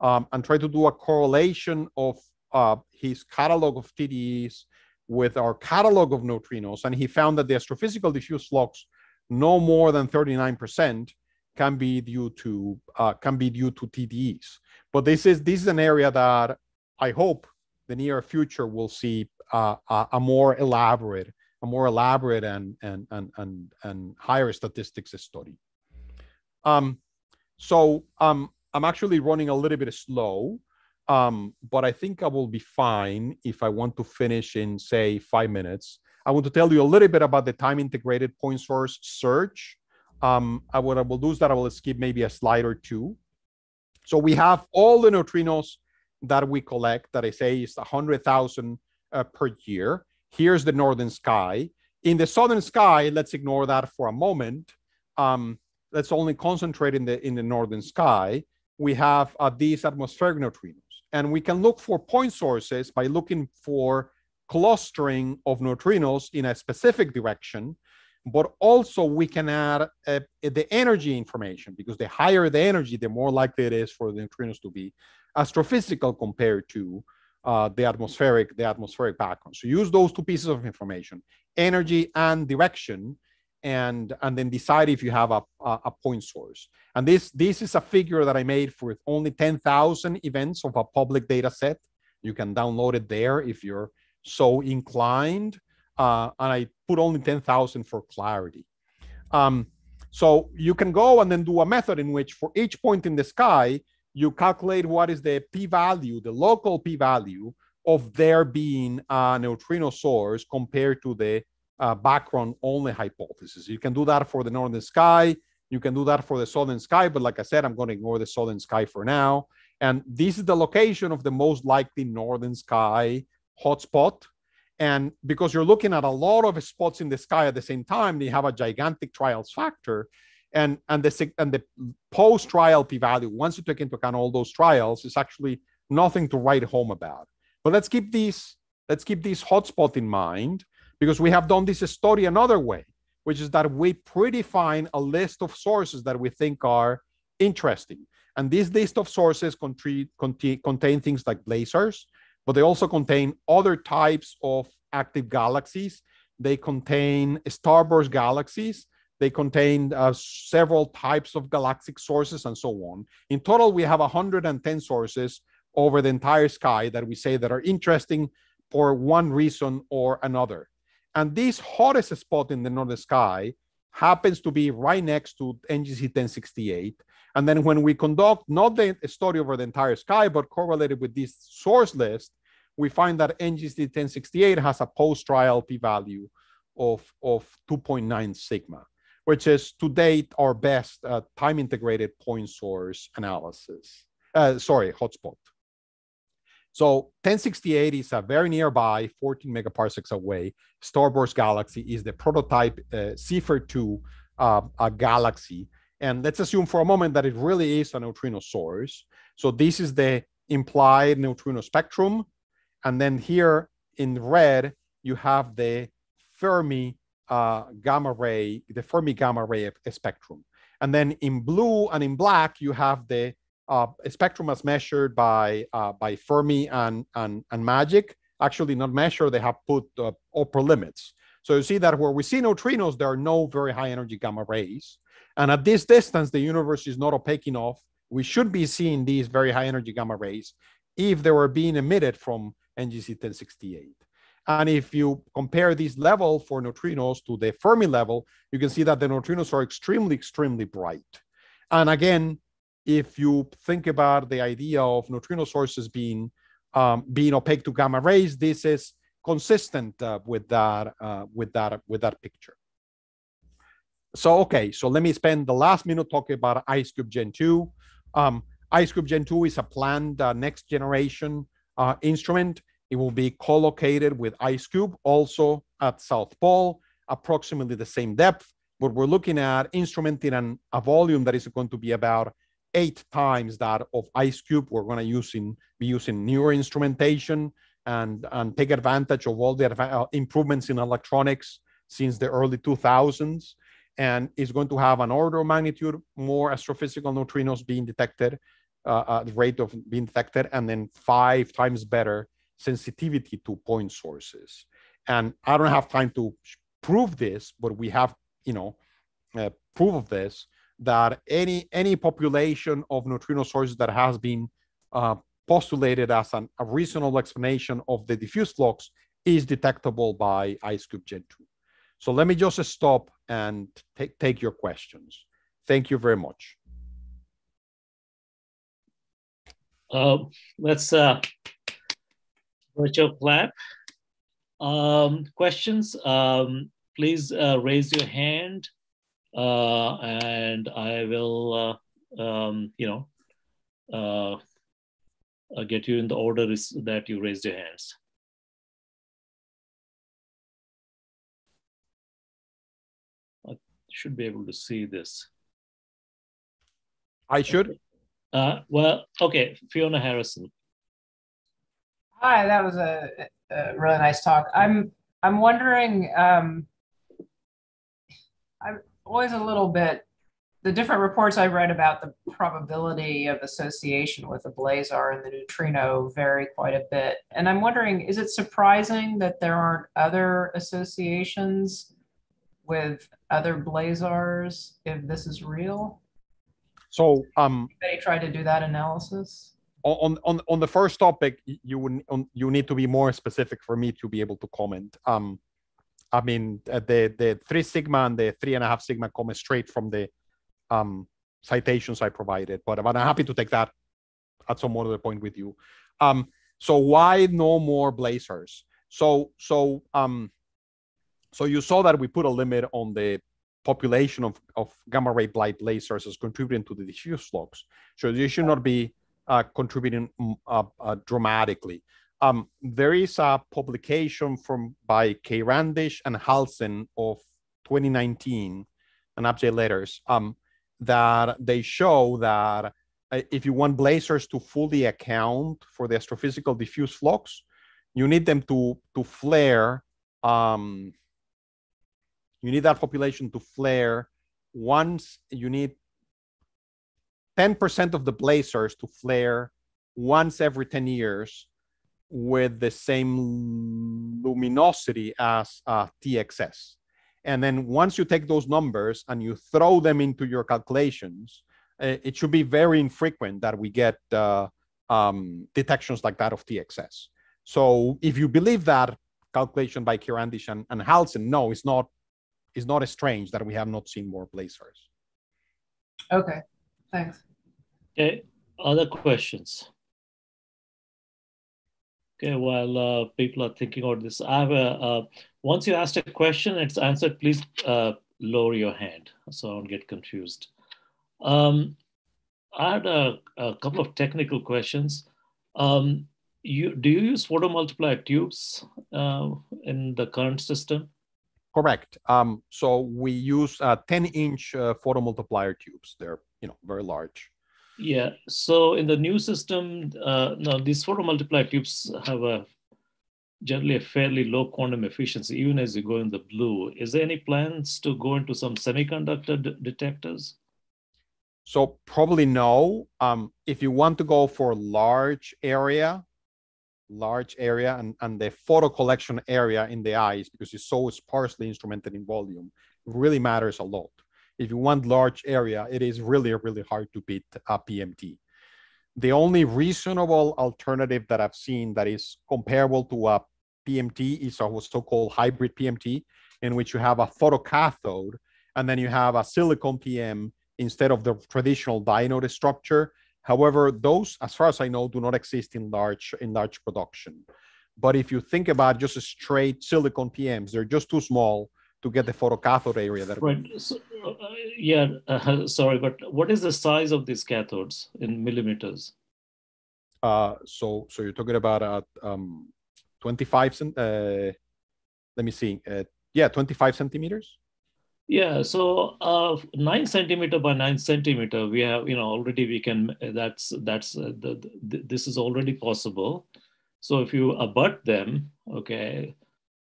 um, and tried to do a correlation of uh, his catalog of T D Es with our catalog of neutrinos, and he found that the astrophysical diffuse flux, no more than thirty-nine percent, can be due to uh, can be due to T D Es. But this is this is an area that I hope the near future will see uh, a, a more elaborate, a more elaborate and and and and, and higher statistics study. Um, so um, I'm actually running a little bit slow, um, but I think I will be fine if I want to finish in say five minutes. I want to tell you a little bit about the time integrated point source search. Um, I what I will do is that I will skip maybe a slide or two. So we have all the neutrinos that we collect, that I say is one hundred thousand uh, per year. Here's the northern sky. In the southern sky, let's ignore that for a moment. Um, let's only concentrate in the, in the northern sky. We have uh, these atmospheric neutrinos. And we can look for point sources by looking for clustering of neutrinos in a specific direction, but also we can add uh, the energy information, because the higher the energy, the more likely it is for the neutrinos to be astrophysical compared to uh, the atmospheric the atmospheric background. So use those two pieces of information, energy and direction, and and then decide if you have a a point source. And this this is a figure that I made for only ten thousand events of a public data set. You can download it there if you're so inclined. Uh, and I put only ten thousand for clarity. Um, so you can go and then do a method in which for each point in the sky, you calculate what is the p-value, the local p-value of there being a neutrino source compared to the uh, background-only hypothesis. You can do that for the northern sky. You can do that for the southern sky. But like I said, I'm going to ignore the southern sky for now. And this is the location of the most likely northern sky hotspot. And because you're looking at a lot of spots in the sky at the same time, they have a gigantic trials factor. And, and the, and the post-trial p-value, once you take into account all those trials, is actually nothing to write home about. But let's keep these, let's keep this hotspot in mind, because we have done this study another way, which is that we predefine a list of sources that we think are interesting. And this list of sources contain, contain things like blazars, but they also contain other types of active galaxies. They contain starburst galaxies. They contain uh, several types of galactic sources and so on. In total, we have one hundred ten sources over the entire sky that we say that are interesting for one reason or another. And this hottest spot in the northern sky happens to be right next to N G C ten sixty-eight. And then when we conduct not the study over the entire sky, but correlated with this source list, we find that N G C ten sixty-eight has a post-trial p-value of, of two point nine sigma, which is to date our best uh, time-integrated point source analysis, uh, sorry, hotspot. So ten sixty-eight is a very nearby, fourteen megaparsecs away, starburst galaxy, is the prototype uh, Cipher two uh, a galaxy. And let's assume for a moment that it really is a neutrino source. So this is the implied neutrino spectrum. And then here in red, you have the Fermi uh, gamma ray, the Fermi gamma ray spectrum. And then in blue and in black, you have the uh, spectrum as measured by, uh, by Fermi and, and, and MAGIC. Actually not measured, they have put uh, upper limits. So you see that where we see neutrinos, there are no very high energy gamma rays. And at this distance, the universe is not opaque enough. We should be seeing these very high energy gamma rays if they were being emitted from N G C ten sixty-eight. And if you compare this level for neutrinos to the Fermi level, you can see that the neutrinos are extremely, extremely bright. And again, if you think about the idea of neutrino sources being, um, being opaque to gamma rays, this is consistent uh, with, that, uh, with, that, with that picture. So, okay, so let me spend the last minute talking about IceCube Gen two. Um, IceCube Gen two is a planned uh, next generation uh, instrument. It will be co-located with IceCube, also at South Pole, approximately the same depth, but we're looking at instrumenting an, a volume that is going to be about eight times that of IceCube. We're going to use in, be using newer instrumentation and, and take advantage of all the improvements in electronics since the early two thousands. And it's going to have an order of magnitude more astrophysical neutrinos being detected, uh, at the rate of being detected, and then five times better sensitivity to point sources. And I don't have time to prove this, but we have, you know, uh, proof of this, that any any population of neutrino sources that has been uh, postulated as an, a reasonable explanation of the diffuse flux is detectable by IceCube Gen two. So let me just stop and take, take your questions. Thank you very much. Uh, let's uh, virtual clap. Um, questions, um, please uh, raise your hand. Uh, and I will, uh, um, you know, uh, I'll get you in the order that you raised your hands. I should be able to see this. I should? Uh, well, okay, Fiona Harrison. Hi, that was a, a really nice talk. I'm, I'm wondering, um, I'm, always a little bit, the different reports I read about the probability of association with the blazar and the neutrino vary quite a bit. And I'm wondering, is it surprising that there aren't other associations with other blazars if this is real? So, um, anybody tried to do that analysis? On, on, on the first topic, you, would, on, you need to be more specific for me to be able to comment. Um, I mean, the, the three sigma and the three and a half sigma come straight from the um, citations I provided, but, but I'm happy to take that at some other point with you. Um, so why no more blazars? So, so, um, so you saw that we put a limit on the population of, of gamma ray light blazars as contributing to the diffuse flux. So they should not be uh, contributing uh, uh, dramatically. Um, there is a publication from by Kheirandish and Halzen of twenty nineteen, and update letters, um, that they show that if you want blazars to fully account for the astrophysical diffuse flux, you need them to, to flare, um, you need that population to flare once, you need ten percent of the blazars to flare once every ten years, with the same luminosity as uh, T X S. And then once you take those numbers and you throw them into your calculations, uh, it should be very infrequent that we get uh, um, detections like that of T X S. So if you believe that calculation by Kheirandish and, and Halzen, no, it's not, it's not strange that we have not seen more blazars. Okay, thanks. Okay, other questions? Okay, while uh, people are thinking about this, I have a, uh, once you asked a question, it's answered, please uh, lower your hand so I don't get confused. Um, I had a, a couple of technical questions. Um, you, do you use photomultiplier tubes uh, in the current system? Correct. Um, so we use uh, ten inch uh, photomultiplier tubes. They're, you know, very large. Yeah, so in the new system, uh, now these photomultiplier tubes have a generally a fairly low quantum efficiency, even as you go in the blue. Is there any plans to go into some semiconductor de detectors? So probably no. Um, if you want to go for large area, large area and, and the photo collection area in the eyes, because it's so sparsely instrumented in volume, it really matters a lot. If you want large area, it is really, really hard to beat a P M T. The only reasonable alternative that I've seen that is comparable to a P M T is a so-called hybrid P M T, in which you have a photocathode, and then you have a silicon P M instead of the traditional diode structure. However, those, as far as I know, do not exist in large, in large production. But if you think about just a straight silicon P Ms, they're just too small to get the photocathode area. That right. So, Uh, yeah, uh, sorry, but what is the size of these cathodes in millimeters? Uh, so, so you're talking about uh, um, twenty-five. Uh, let me see. Uh, yeah, twenty-five centimeters. Yeah, so uh, nine centimeter by nine centimeter. We have, you know, already we can. That's that's uh, the, the this is already possible. So if you abut them, okay.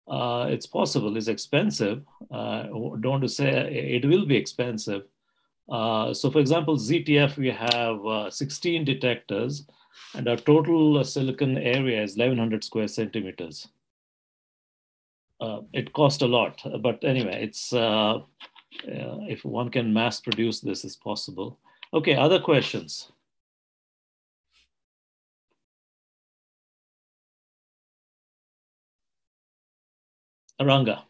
Uh, it's possible, it's expensive. Uh, don't want to say it will be expensive. Uh, so for example, Z T F, we have uh, sixteen detectors and our total silicon area is eleven hundred square centimeters. Uh, it cost a lot, but anyway, it's uh, uh, if one can mass produce this, it's possible. Okay, other questions? Aranga.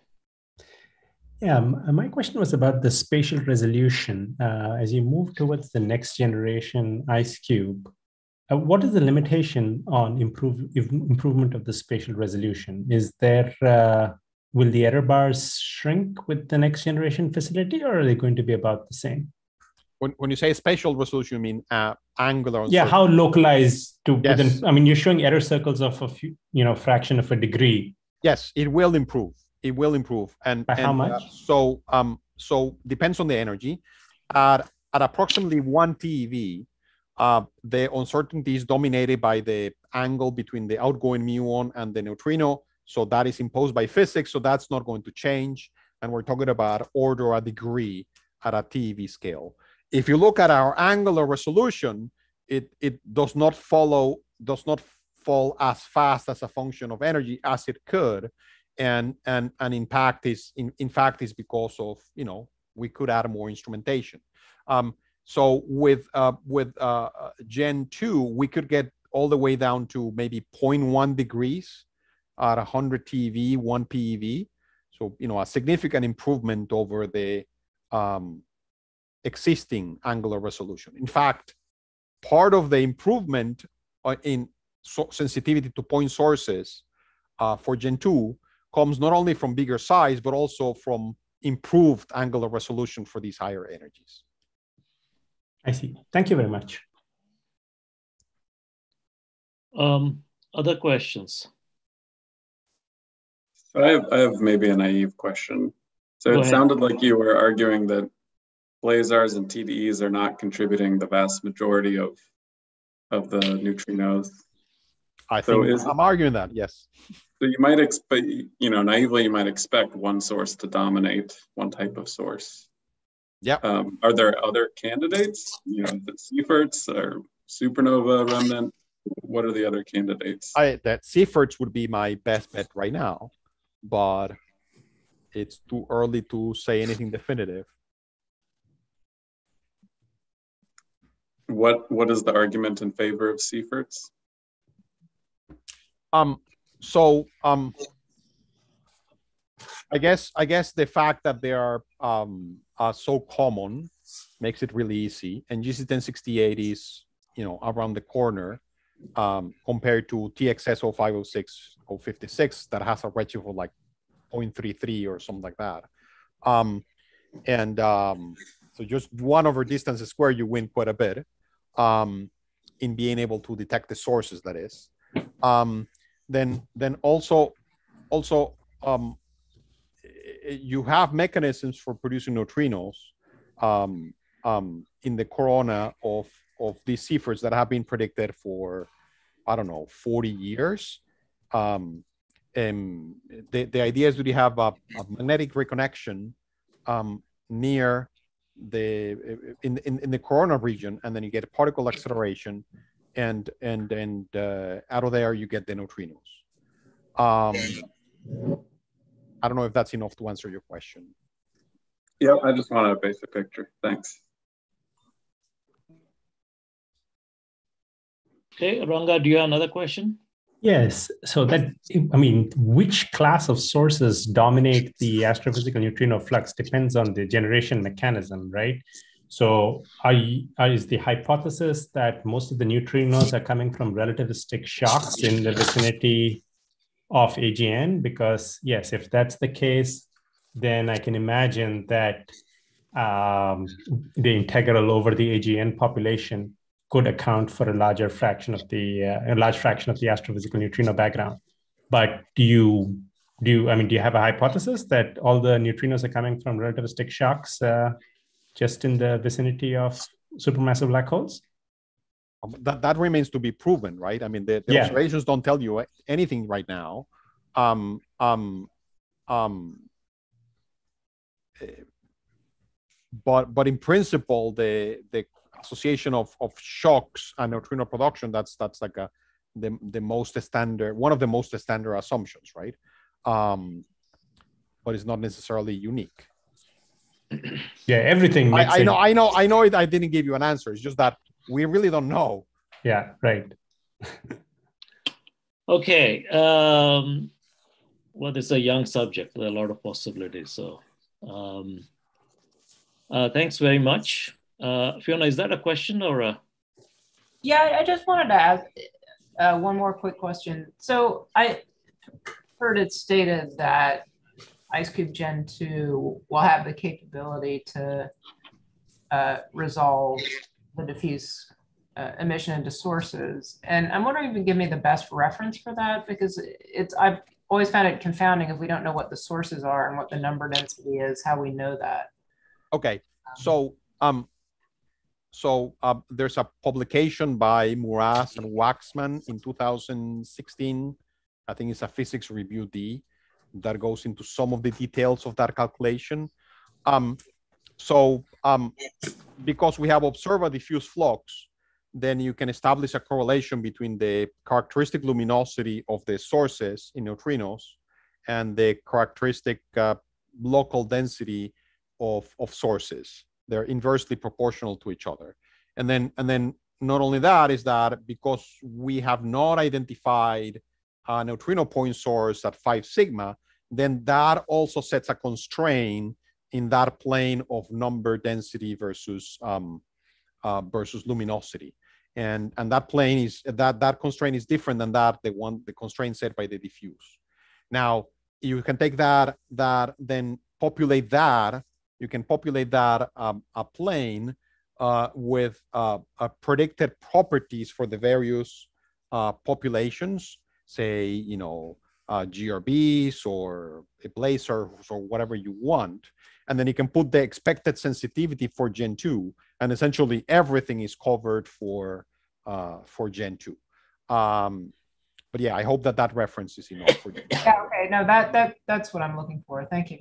Yeah, my question was about the spatial resolution. Uh, as you move towards the next generation IceCube, uh, what is the limitation on improve, improvement of the spatial resolution? Is there, uh, will the error bars shrink with the next generation facility, or are they going to be about the same? When, when you say spatial resolution, you mean uh, angular? Yeah, how localized to, yes. Within, I mean, you're showing error circles of a few, you know, fraction of a degree. Yes, it will improve. It will improve. And, and how much? Uh, so, um, so depends on the energy. Uh, at approximately one TeV, uh, the uncertainty is dominated by the angle between the outgoing muon and the neutrino. So that is imposed by physics. So that's not going to change. And we're talking about order a degree at a TeV scale. If you look at our angular resolution, it it does not follow does not. fall as fast as a function of energy as it could, and and and in fact is in, in fact is because of, you know, we could add more instrumentation. Um, so with uh, with uh, Gen two, we could get all the way down to maybe zero point one degrees at one hundred TeV, one PeV. So, you know, a significant improvement over the um, existing angular resolution. In fact, part of the improvement in So sensitivity to point sources uh, for Gen two comes not only from bigger size, but also from improved angular resolution for these higher energies. I see. Thank you very much. Um, other questions? So I have, I have maybe a naive question. So Go it ahead. Sounded like you were arguing that blazars and T D Es are not contributing the vast majority of, of the neutrinos. I so think is, I'm arguing that, yes. So you might expect, you know, naively, you might expect one source to dominate one type of source. Yeah. Um, are there other candidates? You know, the Seiferts or supernova remnant? What are the other candidates? I, that Seiferts would be my best bet right now, but it's too early to say anything definitive. What What is the argument in favor of Seiferts? Um, so um, I guess I guess the fact that they are um, are so common makes it really easy. And N G C ten sixty-eight is, you know, around the corner um, compared to T X S zero five zero six plus zero five six that has a redshift of like zero point three three or something like that. Um, and um, so just one over distance squared, you win quite a bit um, in being able to detect the sources. That is. Um, Then, then also, also um, you have mechanisms for producing neutrinos um, um, in the corona of of these Seiferts that have been predicted for, I don't know, forty years. Um, and the the idea is that you have a, a magnetic reconnection um, near the in, in in the corona region, and then you get particle acceleration. And and and uh, out of there you get the neutrinos. Um, I don't know if that's enough to answer your question. Yeah, I just want a basic picture. Thanks. Okay, Ranga, do you have another question? Yes. So that I mean, which class of sources dominate the astrophysical neutrino flux depends on the generation mechanism, right? So are you, is the hypothesis that most of the neutrinos are coming from relativistic shocks in the vicinity of A G N? Because yes, if that's the case, then I can imagine that um, the integral over the A G N population could account for a larger fraction of the uh, a large fraction of the astrophysical neutrino background. But do you do you, I mean do you have a hypothesis that all the neutrinos are coming from relativistic shocks uh, just in the vicinity of supermassive black holes? That, that remains to be proven, right? I mean, the, the yeah. observations don't tell you anything right now. Um, um, um, but but in principle, the the association of of shocks and neutrino production, that's that's like a the the most standard one of the most standard assumptions, right? Um, but it's not necessarily unique. Yeah, everything. Makes I, I know, I know, I know. It, I didn't give you an answer. It's just that we really don't know. Yeah, right. Okay. Um, well, it's a young subject. There are a lot of possibilities. So, um, uh, thanks very much, uh, Fiona. Is that a question or a? Yeah, I just wanted to ask uh, one more quick question. So I heard it stated that IceCube Gen two will have the capability to uh, resolve the diffuse uh, emission into sources. And I'm wondering if you can give me the best reference for that, because it's I've always found it confounding if we don't know what the sources are and what the number density is, how we know that. Okay, so um, so uh, there's a publication by Murase and Waxman in two thousand sixteen. I think it's a Physics Review D that goes into some of the details of that calculation. Um, so um, because we have observed a diffuse flux, then you can establish a correlation between the characteristic luminosity of the sources in neutrinos and the characteristic uh, local density of, of sources. They're inversely proportional to each other. And then, and then not only that is that because we have not identified a neutrino point source at five sigma, then that also sets a constraint in that plane of number density versus um, uh, versus luminosity, and and that plane is that that constraint is different than that the one the constraint set by the diffuse. Now you can take that that then populate that you can populate that um, a plane uh, with uh, uh, predicted properties for the various uh, populations. Say, you know, uh, G R Bs or blazars or whatever you want. And then you can put the expected sensitivity for Gen two, and essentially everything is covered for, uh, for Gen two. Um, but yeah, I hope that that reference is enough for you. Yeah, okay, no, that, that, that's what I'm looking for. Thank you.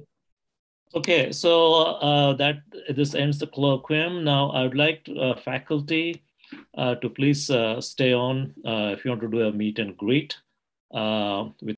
Okay, so uh, that this ends the colloquium. Now I would like to, uh, faculty uh, to please uh, stay on uh, if you want to do a meet and greet. Uh, with